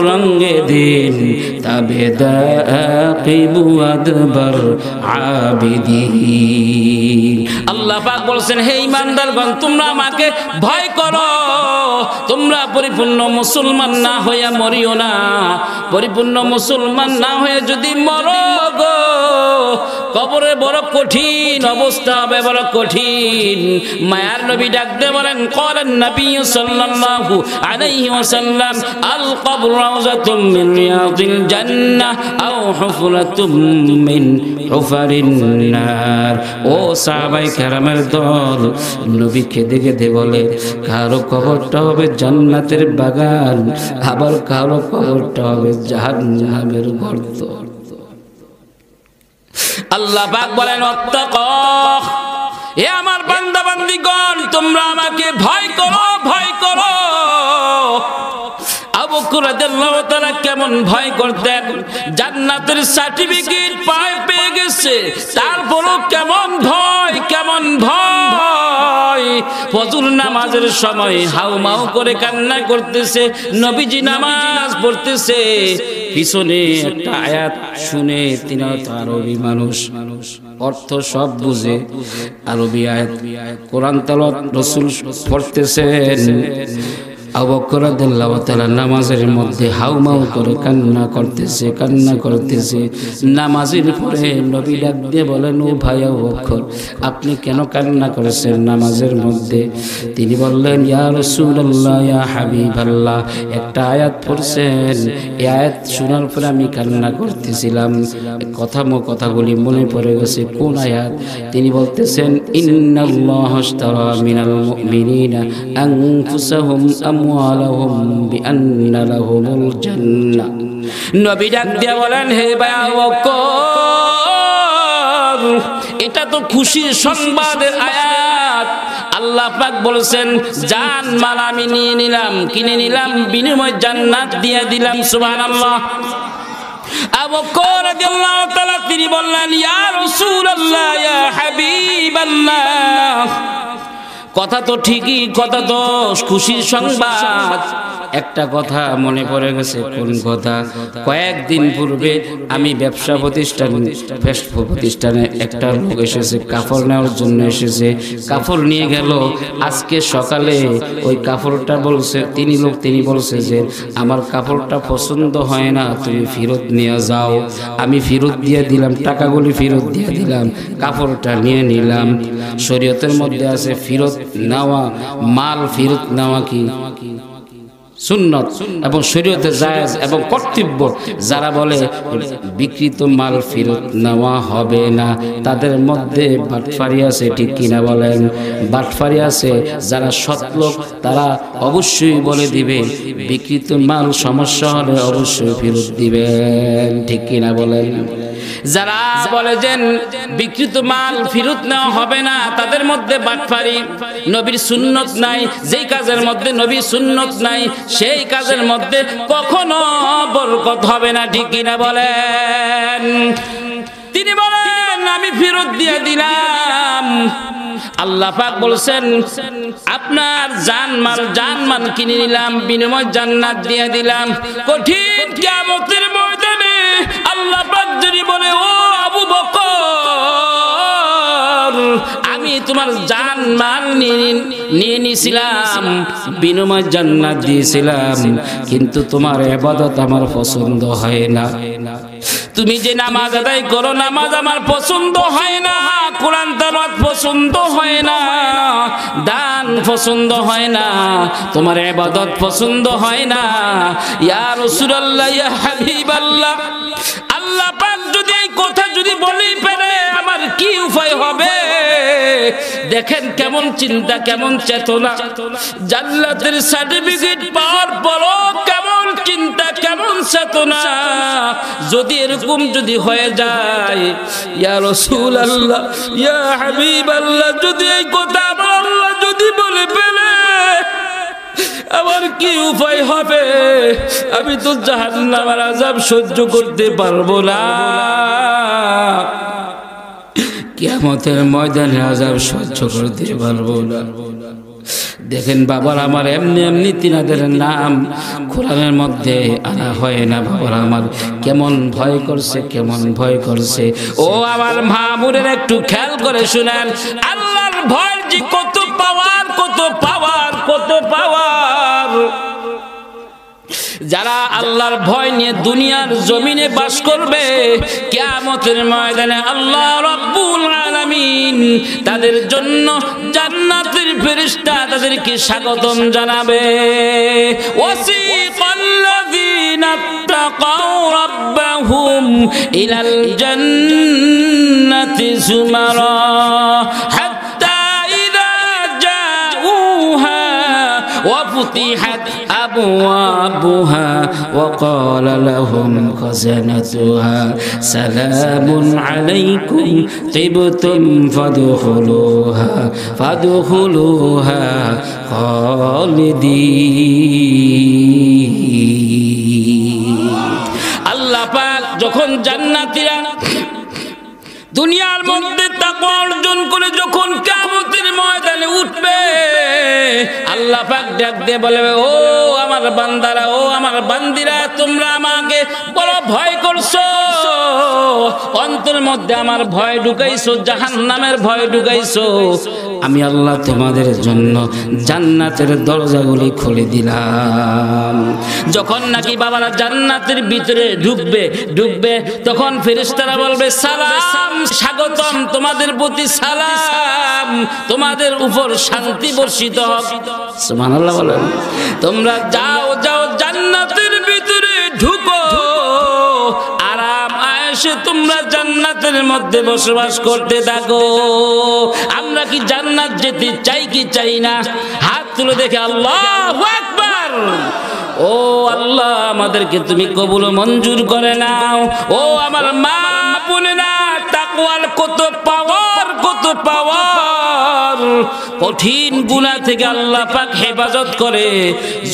রঙ্গে দিন, তাবেদা আকিবু আদবার আবিদিন। আল্লাহ পাক বলছেন, হে ইমানদারগণ, তোমরা আমাকে ভয় করো, তোমরা পরিপূর্ণ মুসলমান না হইয়া মরিও না। পরিপূর্ণ মুসলমান না হয়ে যদি মরো গো, কবরে বড় কঠিন অবস্থা হবে, বড় কঠিন। মায়ার নবী ডাকতে বলেন, ক্বালান নবী সাল্লাল্লাহু আলাইহি ওয়াসাল্লাম, আল কবর রাউযাতুম মিন রিয়াদিল জান্নাহ আও হুফরাতুম মিন হুফারিন নার। ও সাহাবায়ে কেরামের দল, নবী কেঁদে কেঁদে বলে, কারো কবরটা হবে জান্নাতের বাগান, আবার কারো কবরটা হবে জাহান্নামের গর্ত। আল্লাহ পাক বলেন, অত্তাকাহ, হে আমার বান্দা বান্দিগণ, তোমরা আমাকে ভয় করো, ভয় করো। আবু বকর রাদিয়াল্লাহু তাআলা কেমন ভয় করতেন, জান্নাতের সার্টিফিকেট পায় পেয়ে গেছে, তারপরও কেমন ভয়, কেমন ভয়। ফজর নামাজের সময় হাউমাউ করে কান্না করতেছে, নবীজি নামাজ পড়তেছে, পিছনে একটা আয়াত শুনে, তিনি তো আরবি মানুষ, অর্থ সব বুঝে, আরবি আয়াত কোরআন তেলাওয়াত রাসূল পড়তেছেন। আবু বকর রাদিয়াল্লাহু তাআলা নামাজের মধ্যে হাউমাউ করে কান্না করতেছে, কান্না করতেছে। নামাজের পরে নবী ডাক দিয়ে বলেন, ও ভাই আবু বকর, আপনি কেন কান্না করেছেন নামাজের মধ্যে? তিনি বললেন, ইয়া রাসূলুল্লাহ, ইয়া হাবিবাল্লাহ, একটা আয়াত পড়ছেন, এই আয়াত শোনার পরে আমি কান্না করতেছিলাম, কথা মো কথাগুলি মনে পড়ে গেছে। কোন আয়াত? তিনি বলতেছেন, ইন্নাল্লাহা ইশতারা মিনাল মুমিনিনা আনফুসাহুম আমওয়ালাহুম বিআন্না লাহুমুল জান্নাহ। নবী ডাক দিয়ে বলেন, হে ভাই আবু বকর, এটা তো খুশির সংবাদের আয়াত। আল্লাহ পাক বলেছেন, জান মাল আমি নিয়ে নিলাম, কিনে নিলাম, বিনিময় জান্নাত দিয়ে দিলাম। সুবহানাল্লাহ। আবু বকর রাদিয়াল্লাহু তাআলা তিনি বললেন, ইয়া রাসূলুল্লাহ, ইয়া হাবিবাল্লাহ, কথা তো ঠিকই, কথা তো খুশির সংবাদ, একটা কথা মনে পড়ে গেছে। কোন কথা? কয়েকদিন পূর্বে আমি ব্যবসা প্রতিষ্ঠান প্রতিষ্ঠানে একটা লোক এসেছে, কাপড় নেওয়ার জন্য এসেছে, কাপড় নিয়ে গেল। আজকে সকালে ওই কাপড়টা বলছে তিনি লোক, তিনি বলছে যে আমার কাপড়টা পছন্দ হয় না, তুমি ফেরত নিয়ে যাও। আমি ফেরত দিয়ে দিলাম, টাকাগুলি ফেরত দিয়ে দিলাম, কাপড়টা নিয়ে নিলাম। শরীয়তের মধ্যে আছে ফেরত নেওয়া, মাল ফেরত নেওয়া কি সুন্নত এবং শরীয়তে জায়েজ এবং কর্তব্য। যারা বলে বিকৃত মাল ফেরত নেওয়া হবে না, তাদের মধ্যে বাটফারি আছে, ঠিক কিনা বলেন? বাটফারি আছে। যারা সৎলোক তারা অবশ্যই বলে দিবে, বিকৃত মাল সমস্যা হলে অবশ্যই ফেরত দিবেন, ঠিক কিনা বলেন? যারা বলে যে বিকৃত মাল ফেরত নেওয়া হবে না, তাদের মধ্যে বাটফারি। নবীর সুন্নত নাই, যেই কাজের মধ্যে নবীর সুন্নত নাই, সেই কাজের মধ্যে কখনো বরকত হবে না, ঠিক কিনা বলেন? তিনি বলেন, আমি ফেরত দিয়ে দিলাম। আল্লাহ পাক বলেন, আপনার জানমাল জানমান কিনে নিলাম, বিনিময় জান্নাত দিয়ে দিলাম। কঠিন কিয়ামতের ময়দানে আল্লাহ পাক যদি বলে, ও আবু বকর, আমি তোমার জানমাল নিয়ে নিয়েছিলাম, বিনিময় জান্নাত দিয়েছিলাম, কিন্তু তোমার ইবাদত আমার পছন্দ হয় না, তুমি যে নামাজ আদায় করো নামাজ আমার পছন্দ হয় না, কোরআন তেলাওয়াত পছন্দ হয় না, দান পছন্দ হয় না, তোমার ইবাদত পছন্দ হয় না। ইয়া রাসূলুল্লাহ, ইয়া হাবিবাল্লাহ, আল্লাহ পাক যদি এই কথা যদি বলেই পারে, আমার কি উপায় হবে? দেখেন কেমন চিন্তা, কেমন চেতনা। জান্নাতের সার্টিফিকেট পাওয়ার পরও কেমন চিন্তা, কেমন চেতনা। যদি এরকম যদি হয়ে যায়, ইয়া রাসূলুল্লাহ, ইয়া হাবিবাল্লাহ, যদি এই কথা আমার আল্লাহ যদি বলে ফেলে, আমার কি উপায় হবে? আমি তো জাহান্নামের আযাব সহ্য করতে পারবো না। কিয়ামতের ময়দানে আযাব সহ্য করতে পারবো না। দেখেন বাবার আমার এমনি এমনি তিনাদের নাম কোরআনের মধ্যে আনা হয় না। বাবার আমার কেমন ভয় করছে, কেমন ভয় করছে। ও আমার মা বোনের একটু খেয়াল করে শুনেন, আল্লাহর ভয় যে কত পাওয়ার, কত পাওয়ার, কত পাওয়ার। যারা আল্লাহর ভয় নিয়ে দুনিয়ার জমিনে বাস করবে, কিয়ামতের ময়দানে আল্লাহ রাব্বুল আলামিন তাদের জন্য জান্নাতের ফেরেশতা তাদেরকে স্বাগতম জানাবে। ওয়াসিকাল্লাযীনা তাকাউ রাব্বাহুম ইলাল জান্নাতি যুমারা হাত্তা ইযা জাউহা وفتحت أبوابها وقال لهم خزنتها سلام عليكم طبتم فادخلوها فادخلوها خالدين. আল্লাহ পাক যখন জান্নাতীরা দুনিয়ার মধ্যে তাকওয়া অর্জন করে যখন কিয়ামতের ময়দানে উঠবে, আল্লাহ পাক ডাক দিয়ে বলবে, ও আমার বান্দারা, ও আমার বান্দিরা, তোমরা আমাকে বড় ভয় করছো, অন্তর মধ্যে আমার ভয় ঢুকাইছো, জাহান্নামের ভয় ঢুকাইছো, আমি আল্লাহ তোমাদের জন্য জান্নাতের দরজাগুলি খুলে দিলাম। যখন নাকি বাবারা জান্নাতের ভিতরে ঢুকবে ঢুকবে তখন ফেরেশতারা বলবে, সালাম, স্বাগতম, তোমাদের প্রতি সালাম, তোমাদের উপর শান্তি বর্ষিত হোক। সুবহানাল্লাহ বলেন। তোমরা যাও যাও জান্নাতের ভিতরে ঢুকো, আরাম আয়েশে তোমরা জান্নাতের মধ্যে বসবাস করতে থাকো। আমরা কি জান্নাত যেতে চাই কি চাই না? হাত তুলে দেখে আল্লাহু আকবার। ও আল্লাহ, আমাদেরকে তুমি কবুল মঞ্জুর করে নাও। ও আমার মা বোনেরা, তাকওয়ার কত পাওয়ার, কত পাওয়ার। কঠিন গুনাহ থেকে আল্লাহ পাক হেফাজত করে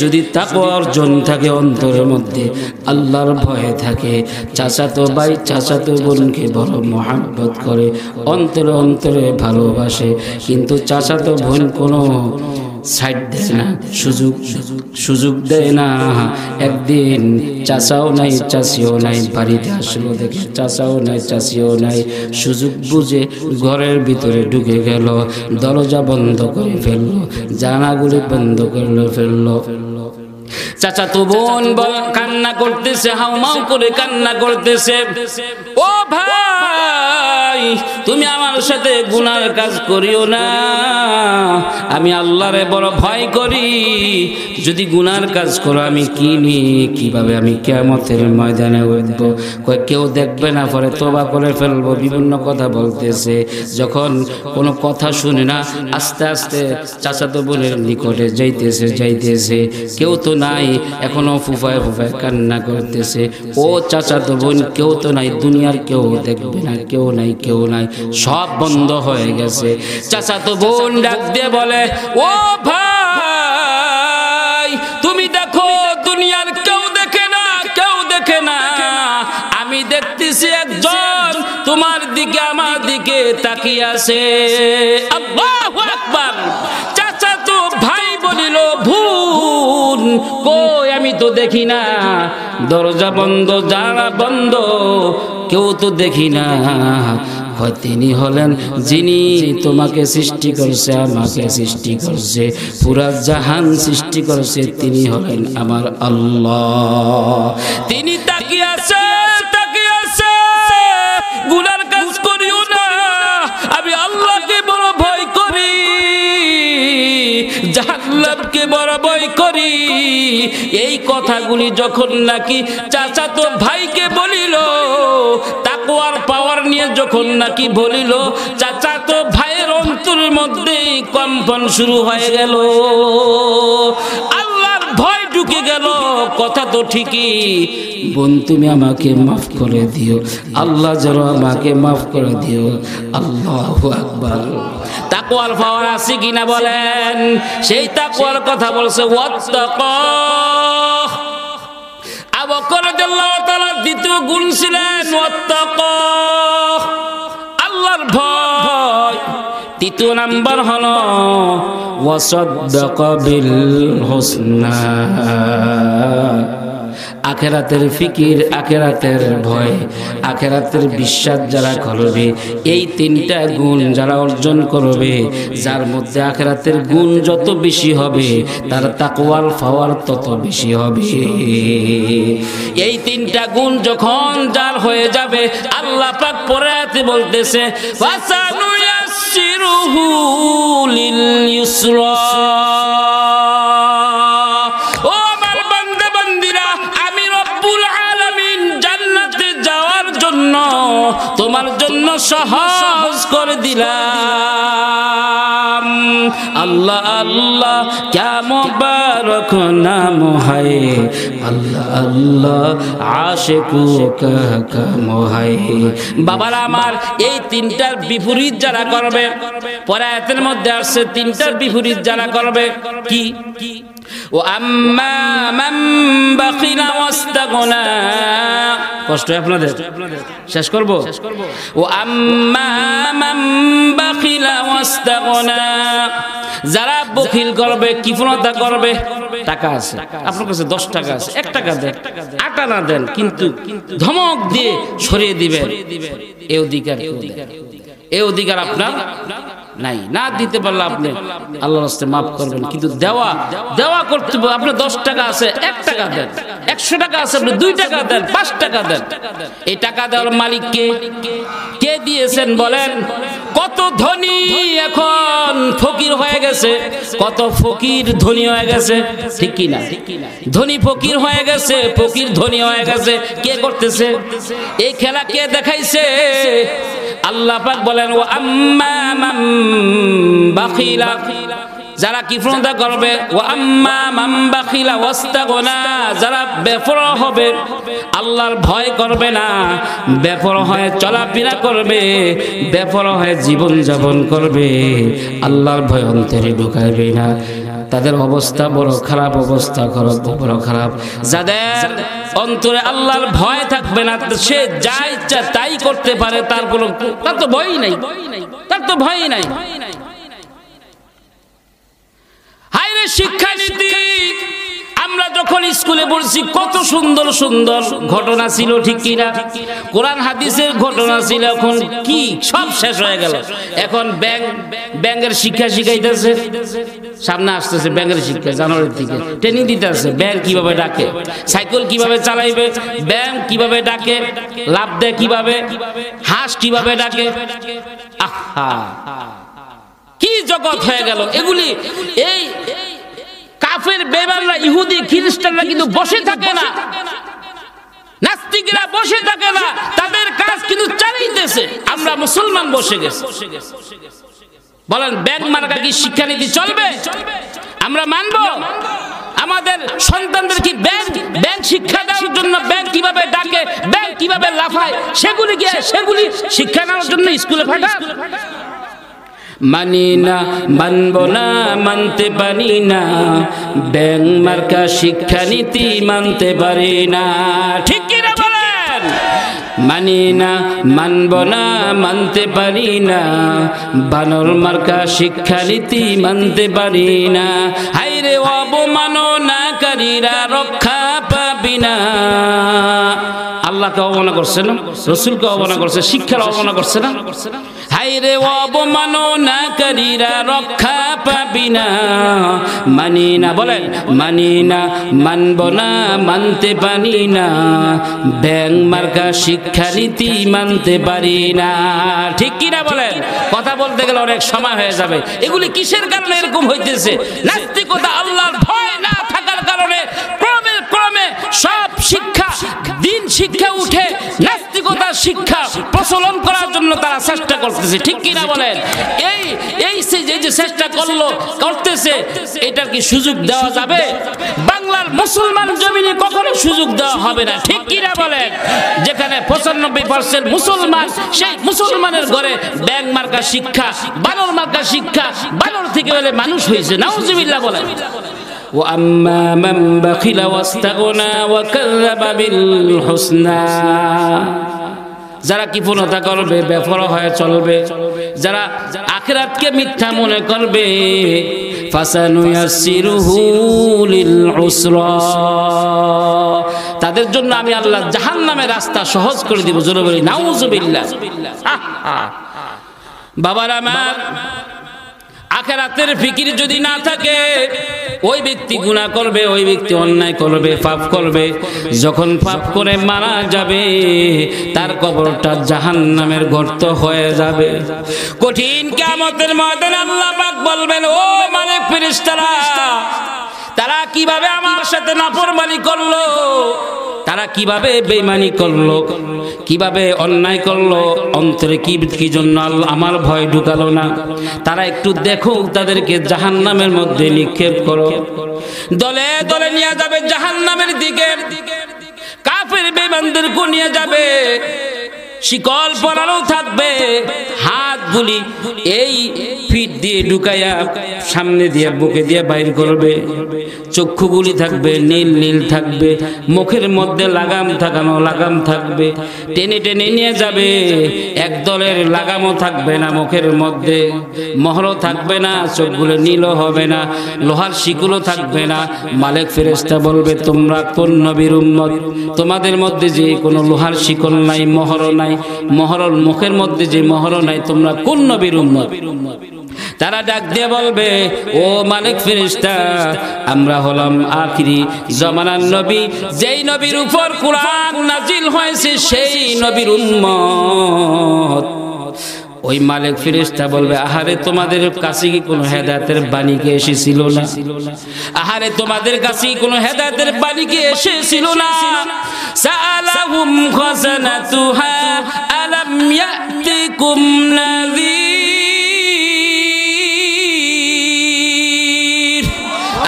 যদি তাকওয়া অর্জন থাকে, অন্তরের মধ্যে আল্লাহর ভয় থাকে। চাচাতো ভাই চাচাতো বোনকে বড় মহব্বত করে, অন্তরে অন্তরে ভালোবাসে, কিন্তু চাচাতো বোন কোনো সাইড দেয় না, সুযোগ সুযোগ দেয় না। একদিন চাচাও নাই চাচিও নাই, বাড়িতে আসলো দেখে চাচাও নাই চাচিও নাই, সুযোগ বুঝে ঘরের ভিতরে ঢুকে গেল, দরজা বন্ধ করে ফেললো, জানাগুলি বন্ধ করে ফেললো। চাচা তো বোন কান্না করতেছে, হাউমাউ করে কান্না করতেছে, ও ভাই তুমি আমার সাথে গুনার কাজ করিও না, আমি আল্লাহরে বড় ভয় করি, যদি গুনার কাজ করো আমি কি নিয়ে কিভাবে আমি কিয়ামতের ময়দানে উঠব, কেউ দেখবে না, পরে তওবা করে ফেলবো, বিভিন্ন কথা বলতেছে। যখন কোনো কথা শুনে না, আস্তে আস্তে চাচা তো বোনের নিকটে যাইতেছে যাইতেছে, কেউ তো নাই, এখনো ফুফায় ফুফায় কান্না করতেছে, ও চাচা তো বোন কেউ তো নাই, দুনিয়ার কেউ দেখবে না, কেউ নাই, কেউ নাই, সব বন্ধ হয়ে গেছে। চাচা তো বোন ডাক দিয়ে বলে, ও ভাই তুমি দেখো, দুনিয়ার কেউ দেখে না, কেউ দেখে না, আমি দেখতেছি একজন তোমার দিকে আমার দিকে তাকিয়ে আছে। আল্লাহু আকবার। চাচা তো ভাই বলিল, ভুল কই, আমি তো দেখি না, দরজা বন্ধ, জানা বন্ধ, কেউ তো দেখি না, তিনি হলেন যিনি তোমাকে সৃষ্টি করছে, আমাকে সৃষ্টি করছে, পুরা জাহান সৃষ্টি করছে, তিনি হলেন আমার আল্লাহ। তিনি তাকিয়ে আছে, তাকিয়ে আছে, গুনার কাজ করিও না, আমি আল্লাহকে বড় ভয় করি, জাহান্নামকে বড় ভয় করি। এই কথাগুলি যখন নাকি চাচা তো ভাইকে বলিল, তাকওয়ার পাওয়ার নিয়ে যখন নাকি বলিল, চাচা তো ভাইয়ের অন্তরের মধ্যেই কম্পন শুরু হয়ে গেল, আল্লাহর ভয় ঢুকে গেল। কথা তো ঠিকই, বোন তুমি আমাকে মাফ করে দিও, আল্লাহ যেন আমাকে মাফ করে দিও। আল্লাহু আকবার। তাকওয়ার পাওয়ার আছে কিনা বলেন? সেই তাকওয়ার কথা বলছে ওয়াত্তাকাহ। আবু বকর রাদিয়াল্লাহু তাআলা দ্বিতীয় গুণ ছিলেন ওয়াত্তাকাহ। আল্লাহর ভয়। তৃতীয় নাম্বার হলো ওয়াসাদাকা বিল হুসনা, আখেরাতের ফিকির, আখেরাতের ভয়, আখেরাতের বিশ্বাস যারা করবে, এই তিনটা গুণ যারা অর্জন করবে, যার মধ্যে আখেরাতের গুণ যত বেশি হবে তার তাকওয়ার পাওয়ার তত বেশি হবে। এই তিনটা গুণ যখন যার হয়ে যাবে, আল্লাহ পাক পরে আয়াতে বলতেছে ফাসানুয়াসসিরুহু লিল ইউসরা, তোমার জন্য সহজ করে দিলাম। আল্লাহ আল্লাহ ক্যা মুবারক নাম হায়, আল্লাহ আল্লাহ আশিকো কা কাম হায়। বাবারা আমার, এই তিনটার বিপরীত যারা করবে, পরায়াতের মধ্যে আসছে তিনটার বিপরীত যারা করবে কি? ও আম্মা মান বাকিনা ওয়াস্তাগনা, কষ্ট আপনাদের শেষ করব। ও আম্মা মান বাকিলা ওয়াস্তাগনা, যারা বখিল করবে, কৃপণতা করবে, টাকা আছে আপনার কাছে, দশ টাকা আছে, এক টাকা দেন, আটা না দেন, কিন্তু ধমক দিয়ে সরিয়ে দিবেন, এই অধিকার এই অধিকার আপনার নাই। না দিতে পারলে আপনি আল্লাহর কাছে মাফ করবেন, কিন্তু দেওয়া দেওয়া করতে আপনি দশ টাকা আছে এক টাকা দেন, একশো টাকা আছে আপনি দুই টাকা দেন, পাঁচ টাকা দেন। এই টাকা দেওয়ার মালিক কে? কে দিয়েছেন বলেন? কত ধনী এখন ফকির হয়ে গেছে, কত ফকির ধনী হয়ে গেছে, ঠিক কি না? ধনী ফকির হয়ে গেছে, ফকির ধনী হয়ে গেছে। কে করতেছে এই খেলা? কে দেখাইছে? আল্লাহ পাক বলেন ও আম্মা মান বাখিলা, যারা কিফরতা করবে, ও আম্মা মান বাখিলা ওয়াস্তাগনা, যারা বেপরোয়া হবে, আল্লাহর ভয় করবে না, বেপরোয়া হয়ে চলাফেরা করবে, বেপরোয়া হয়ে জীবন যাপন করবে, আল্লাহর ভয় অন্তরে ঢুকাইবে না, তাদের অবস্থা বড় খারাপ, অবস্থা খারাপ, বড় খারাপ। যাদের অন্তরে আল্লাহর ভয় থাকবে না, সে যা ইচ্ছা তাই করতে পারে, তার কোনো তার তো ভয়ই নাই, তার তো ভয়ই নাই। হায়রে শিক্ষানীতি, আমরা যখন স্কুলে পড়ছি কত সুন্দর সুন্দর ঘটনা ছিল, ঠিক কিনা? কোরআন হাদিসের ঘটনা ছিল, এখন কি সব শেষ হয়ে গেল। এখন ব্যাংক ব্যাংকের শিক্ষা শিখাইতেছে, সামনে আসতেছে ব্যাংকের শিক্ষা, জানুয়ারির দিকে ট্রেনিং দিতেছে, ব্যাংক কিভাবে ডাকে, সাইকেল কিভাবে চালাইবে, ব্যাংক কিভাবে ডাকে, লাভ দেয় কিভাবে, হাঁস কিভাবে ডাকে। আহা কি জগৎ হয়ে গেল। এগুলি এই কাফের বেঈমানরা, ইহুদি খ্রিস্টানরা কিন্তু বসে থাকে না, নাস্তিকরা বসে থাকে না, তাদের কাজ কিন্তু চালাইতেছে। আমরা মুসলমান বসে গেছি। বলেন ব্যাংক মার্কা কি শিক্ষানীতি চলবে? আমরা মানব? আমাদের সন্তানদের কি ব্যাংক ব্যাংক শিক্ষা দেওয়ার জন্য, ব্যাংক কিভাবে ডাকে, ব্যাংক কিভাবে লাফায়, সেগুলি কি সেগুলি শিক্ষা নেওয়ার জন্য স্কুলে পাঠা? মানি না, মানব না, মানতে পারি না, ব্যাংক মার্কা শিক্ষানীতি মানতে পারি না, ঠিক কি না বলেন? মানি না, মানব না, মানতে পারি না, বানর মার্কা শিক্ষানীতি মানতে পারি না। হায়রে অবমাননাকারীরা রক্ষা পাবি না। আল্লাহকে অবমাননা করছে না, রসুলকে অবমাননা করছে, শিক্ষার অবমাননা করছে না। হায়রে অবমাননাকারীরা রক্ষা পাবি না। মানি না বলেন, মানি না, মানব না, মানতে পারি না, ব্যাংক মার্কা শিক্ষানীতি মানতে পারি না, ঠিক কিনা বলেন? কথা বলতে গেলে অনেক সময় হয়ে যাবে। এগুলি কিসের কারণে এরকম হইতেছে? নাস্তিকতা, আল্লাহর ভয় না থাকার কারণে ক্রমে ক্রমে সব শিক্ষা, দিন শিক্ষা উঠে নাস্তিকতার শিক্ষা প্রচলন করার জন্য তারা চেষ্টা করতেছে, ঠিক কিনা বলেন? এই এই যে চেষ্টা করলো করতেছে, এটার কি সুযোগ দেওয়া যাবে? বাংলার মুসলমান জমিনে কখনো সুযোগ দেওয়া হবে না, ঠিক কিনা বলেন? যেখানে পঁচানব্বই পার্সেন্ট মুসলমান, সেই মুসলমানের ঘরে ব্যাংক মার্কা শিক্ষা, বানর মার্কা শিক্ষা, বানর থেকে বলে মানুষ হয়েছে, নাউজুবিল্লাহ বলেন। وأما من بخل واستغنى وكذب بالحسنى, যারা কিফলতা করবে, বেপরোয়া হয়ে চলবে, যারা আখিরাতকে মিথ্যা মনে করবে, ফাসানুয়াসসিরুহু লিল উসরা, তাদের জন্য আমি আল্লাহ জাহান্নামের রাস্তা সহজ করে দিব। জোরে বলি নাউযুবিল্লাহ। বাবার আমার আখিরাতের ফিকির যদি না থাকে, ওই ব্যক্তি গুনাহ করবে, ওই ব্যক্তি অন্যায় করবে, পাপ করবে, যখন পাপ করে মারা যাবে তার কবরটা জাহান্নামের গর্ত হয়ে যাবে। কঠিন কিয়ামতের ময়দানে আল্লাহ পাক বলবেন, ও মালিক ফেরেশতারা, তারা কিভাবে আমার সাথে নাফরমানি করলো, তারা কিভাবে বেঈমানি করলো, কিভাবে অন্যায় করলো, অন্তরে কি কি জন্য আমার ভয় ঢুকালো না, তারা একটু দেখো, তাদেরকে জাহান্নামের মধ্যে নিক্ষেপ করো। দলে দলে নিয়ে যাবে জাহান্নামের দিকে, কাফের বেঈমানদেরকে নিয়ে যাবে, শিকল পরানো থাকবে, হাতগুলি এই ফিট দিয়ে ঢুকাইয়া সামনে দিয়ে বুকে দিয়ে বাইর করবে, চক্ষুগুলি থাকবে নীল নীল থাকবে, মুখের মধ্যে লাগাম থাকানো লাগাম থাকবে, টেনে টেনে নিয়ে যাবে। এক দলের লাগামও থাকবে না, মুখের মধ্যে মোহরও থাকবে না, চোখগুলো নীলও হবে না, লোহার শিকলও থাকবে না। মালিক ফেরেশতা বলবে, তোমরা কোন নবীর উম্মত, তোমাদের মধ্যে যে কোনো লোহার শিকল নাই, মোহরও নাই, মোহরল মুখের মধ্যে যে মোহরও নাই, তোমরা কোন নবীর উম্মত? তারা ডাক দিয়ে বলবে, ও মালিক ফেরেশতা, আমরা হলাম আখিরি জামানার নবী, যেই নবীর উপর কুরআন নাজিল হয়েছে সেই নবীর উম্মত। ওই মালিক ফেরেশতা বলবে, আহারে, তোমাদের কাছে কি কোনো হেদায়েতের বাণী কি এসেছিল না? আহারে, তোমাদের কাছে কোনো হেদায়েতের বাণী কি এসেছিল না? সাআলাহুম খাজানাতুহা আলাম ইয়াতিকুম নাযীর।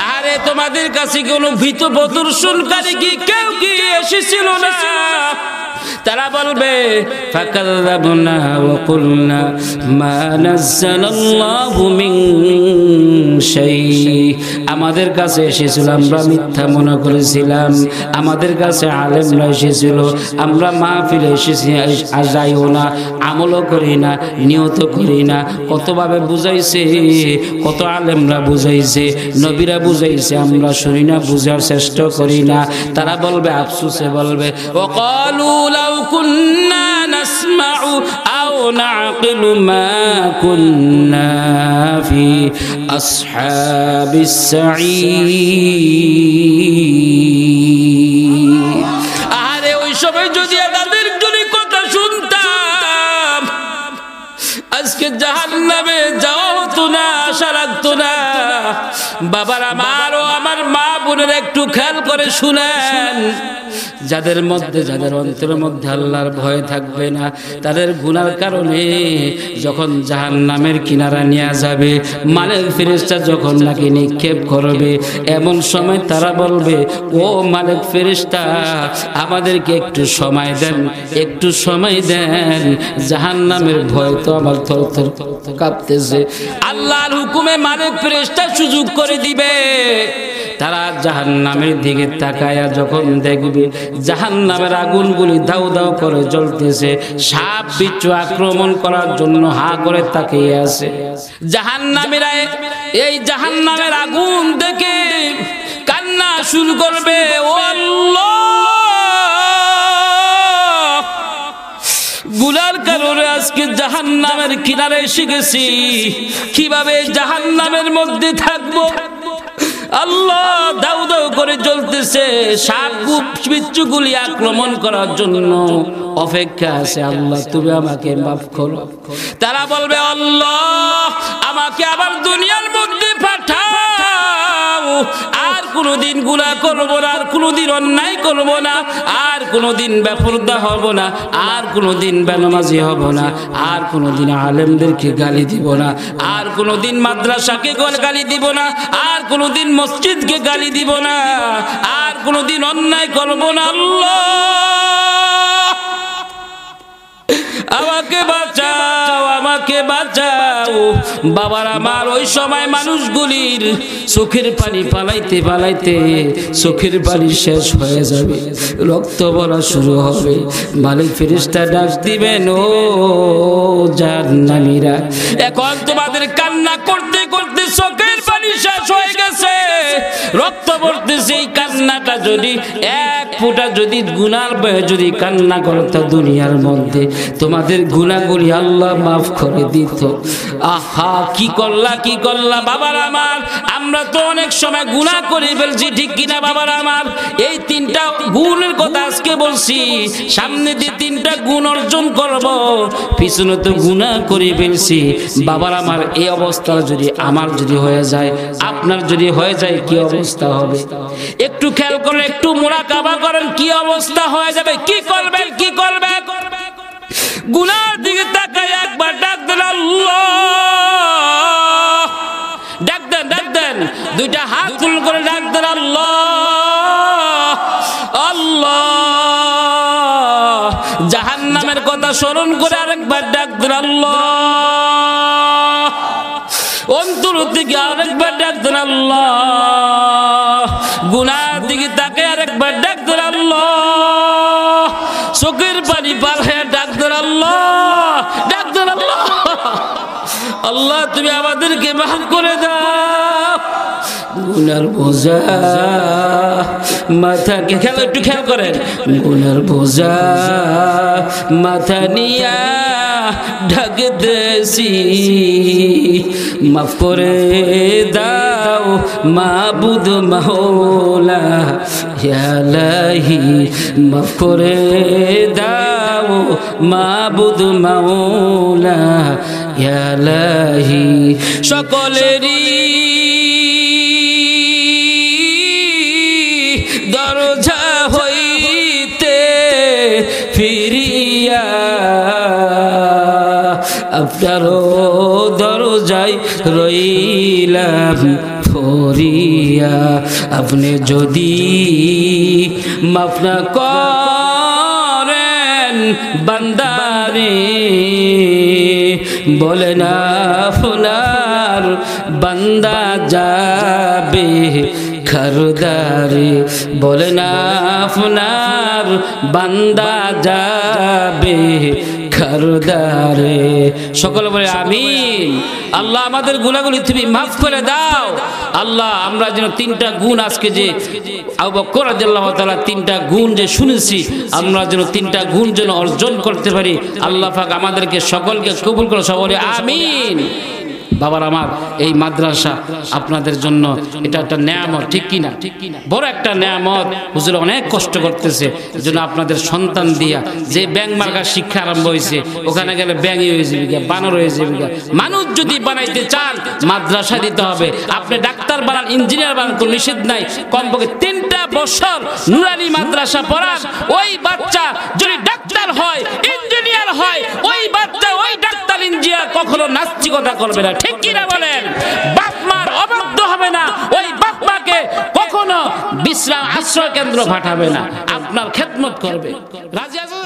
আহারে, তোমাদের কাছে কোনো ভীত প্রদর্শনকারী কি কেউ কি এসেছিল না? তারা বলবে, ফাকাযযাবনা ওয়া কুলনা মা নাযালাল্লাহু মিন শাই, আমাদের কাছে এসেছিল, আমরা মিথ্যা মনে করেছিলাম, আমাদের কাছে আলেমরা এসেছিল, আমরা মাহফিলে এসেছি, আর যাইও না, আমলও করি না, নিয়ত করি না। কতভাবে বুঝাইছে, কত আলেমরা বুঝাইছে, নবীরা বুঝাইছে, আমরা শুনি না, বুঝার চেষ্টা করি না। তারা বলবে, আফসোসে বলবে, ওয়াকালু লাউ কুন্না নাসমাউ আও নাআকিলু মা কুন্না ফি আসহাবিস সাঈদ। আরে, ওই সময় যদি তাদের যদি কথা শুনতাম, আজকে জাহান্নামে যাও তো না, আশা রাখতো না। বাবার আমার ও আমার মা বোনের একটু খেয়াল করে শুনেন, যাদের মধ্যে যাদের অন্তরের মধ্যে আল্লাহর ভয় থাকবে না, তাদের গুনার কারণে যখন জাহান্নামের কিনারা নিয়ে যাবে, মালিক ফেরেশতা যখন নাকি নিক্ষেপ করবে, এমন সময় তারা বলবে, ও মালিক ফেরেশতা, আমাদেরকে একটু সময় দেন, একটু সময় দেন, জাহান্নামের ভয় তো আমার থরথর কাঁপতেছে। আল্লাহর হুকুমে মালিক ফেরেশতা সুযোগ করে দিবে। তারা জাহান্নামের দিকে তাকায়া যখন দেখবে জাহান্নামের আগুনগুলি দাউ দাউ করে জ্বলতেছে, সাপ বিচ্ছু আক্রমণ করার জন্য হা করে তাকিয়ে আছে। জাহান্নামীরা এই জাহান্নামের আগুন দেখে কান্না শুরু করবে, ও আল্লাহ, গুনার কারণে আজকে জাহান্নামের কিনারে এসে গেছি, কিভাবে জাহান্নামের মধ্যে থাকবো? আল্লাহ, দাউ দাউ করে জ্বলতেছে, সাপ বিচ্ছুগুলি আক্রমণ করার জন্য অপেক্ষা আছে, আল্লাহ তুমি আমাকে মাফ করো। তারা বলবে, আল্লাহ, আমাকে আবার দুনিয়ার মধ্যে পাঠাও, আর কোনোদিন গুনাহ করব না, আর কোনোদিন অন্যায় করব না, আর কোনোদিন বেপরোয়া হব না, আর কোনোদিন বেনামাজি হব না, আর কোনোদিন আলেমদেরকে গালি দিব না, আর কোনোদিন মাদ্রাসাকে গালি দিব না, আর কোনোদিন মসজিদকে গালি দিব না, আর কোনোদিন অন্যায় করব না। আল্লাহ, আমাকে বাঁচাও, আমাকে আমাকে বাঁচাও। বাবার আমার ওই সময় মানুষগুলির চোখের পানি পালাইতে পালাইতে চোখের পানি শেষ হয়ে যাবে, রক্ত বলা শুরু হবে। মালিক ফেরেশতা ডাক দিবেন, ও জাহান্নামীরা, এখন তোমাদের কান্না করতে করতে চোখের পানি শেষ হয়ে গেছে, রক্ত পড়তেছে। এই কান্নাটা যদি এক ফোঁটা যদি গুনার বয়ে যদি কান্না করতো দুনিয়ার মধ্যে, তোমাদের গুনাহগুলি আল্লাহ মাফ করে দিত। আহা, কি করলা কি করলা বাবার আমার! আমরা তো অনেক সময় গুনাহ করে ফেলছি, ঠিক কিনা বাবার আমার? এই তিনটা গুণের কথা আজকে বলছি, সামনে যে তিনটা গুণ অর্জন করব, পিছনে তো গুনাহ করে ফেলছি। বাবার আমার এই অবস্থা যদি আমার যদি হয়ে যায়, আপনার যদি হয়ে যায়, কি অবস্থা হবে? একটু খেয়াল করেন, একটু মুরাকাবা করেন, কি অবস্থা হয়ে যাবে। কি করবেন কি করবেন? গুনার দিকে তাকায় একবার ডাক দেন, আল্লাহ! ডাক দেন, ডাক দেন, দুইটা হাত তুল করে ডাক দেন, আল্লাহ আল্লাহ! জাহান্নামের কথা স্মরণ করে আরেকবার ডাক দেন, আল্লাহ! অন্তর থেকে আরেকবার ডাক দেন, আল্লাহ! গুনার দিকে তাকায় আরেকবার ডাক দেন, আল্লাহ! চোখের পানি পালায় ডাক দেন, আল্লাহ! ডাক দেন, আল্লাহ! আল্লাহ, তুমি আমাদেরকে মাফ করে দাও। গুনার বোঝা মাথা খেয়াল একটু খেয়াল করেন, গুনার বোঝা মাথা নিয়া ঢাক দেছি, মাফ করে দাও মাবুদ মাওলা, ইয়া ইলাহি মাফ করে দাও মাবুদ মাওলা, ইয়া ইলাহি। সকলেরই দরজা হইতে ফিরিয়া আপনারও দরজায় রইলাম ফরিয়া, আপনি যদি মাফ না করেন বান্দারে, বলেন আপনার বান্দা যাবে খারদারে, বলেন আপনার বান্দা যাবে খারদারে। সকলে বলে আমিন। আল্লাহ, আমাদের গুনাহগুলি তুমি মাফ করে দাও। আল্লাহ, আমরা যেন তিনটা গুণ আজকে যে আবু বকর রাদিয়াল্লাহু তাআলা তিনটা গুণ যে শুনেছি, আমরা যেন তিনটা গুণ যেন অর্জন করতে পারি। আল্লাহ পাক আমাদেরকে সকলকে কবুল করে, সকলে আমিন। বাবার আমার, এই মাদ্রাসা আপনাদের জন্য এটা একটা নিয়ামত, ঠিক কিনা? বড় একটা নিয়ামত। হুজুর অনেক কষ্ট করতেছে, এজন্য আপনাদের সন্তান দিয়া যে ব্যাংক মার্কা শিক্ষা আরম্ভ হয়েছে, ওখানে গেলে ব্যাংই হয়ে যাবে, বানর হয়ে যাবে। মানুষ যদি বানাইতে চান মাদ্রাসা দিতে হবে। আপনি ডাক্তার বানান, ইঞ্জিনিয়ার বানান, কোনো নিষেধ নাই। কমপক্ষে তিনটা বছর নুরানি মাদ্রাসা পড়ান। ওই বাচ্চা যদি ডাক্তার হয়, ইঞ্জিনিয়ার হয়, ওই বাচ্চা ওই ডাক্তার ইঞ্জিনিয়ার কখনো নাস্তিকতা করবে না, ঠিক কিনা বলেন? বাপমার অবাধ্য হবে না, ওই বাপমাকে কখনো বিশ্রাম আশ্রয় কেন্দ্র পাঠাবে না, আপনার খেদমত করবে। রাজি আছেন?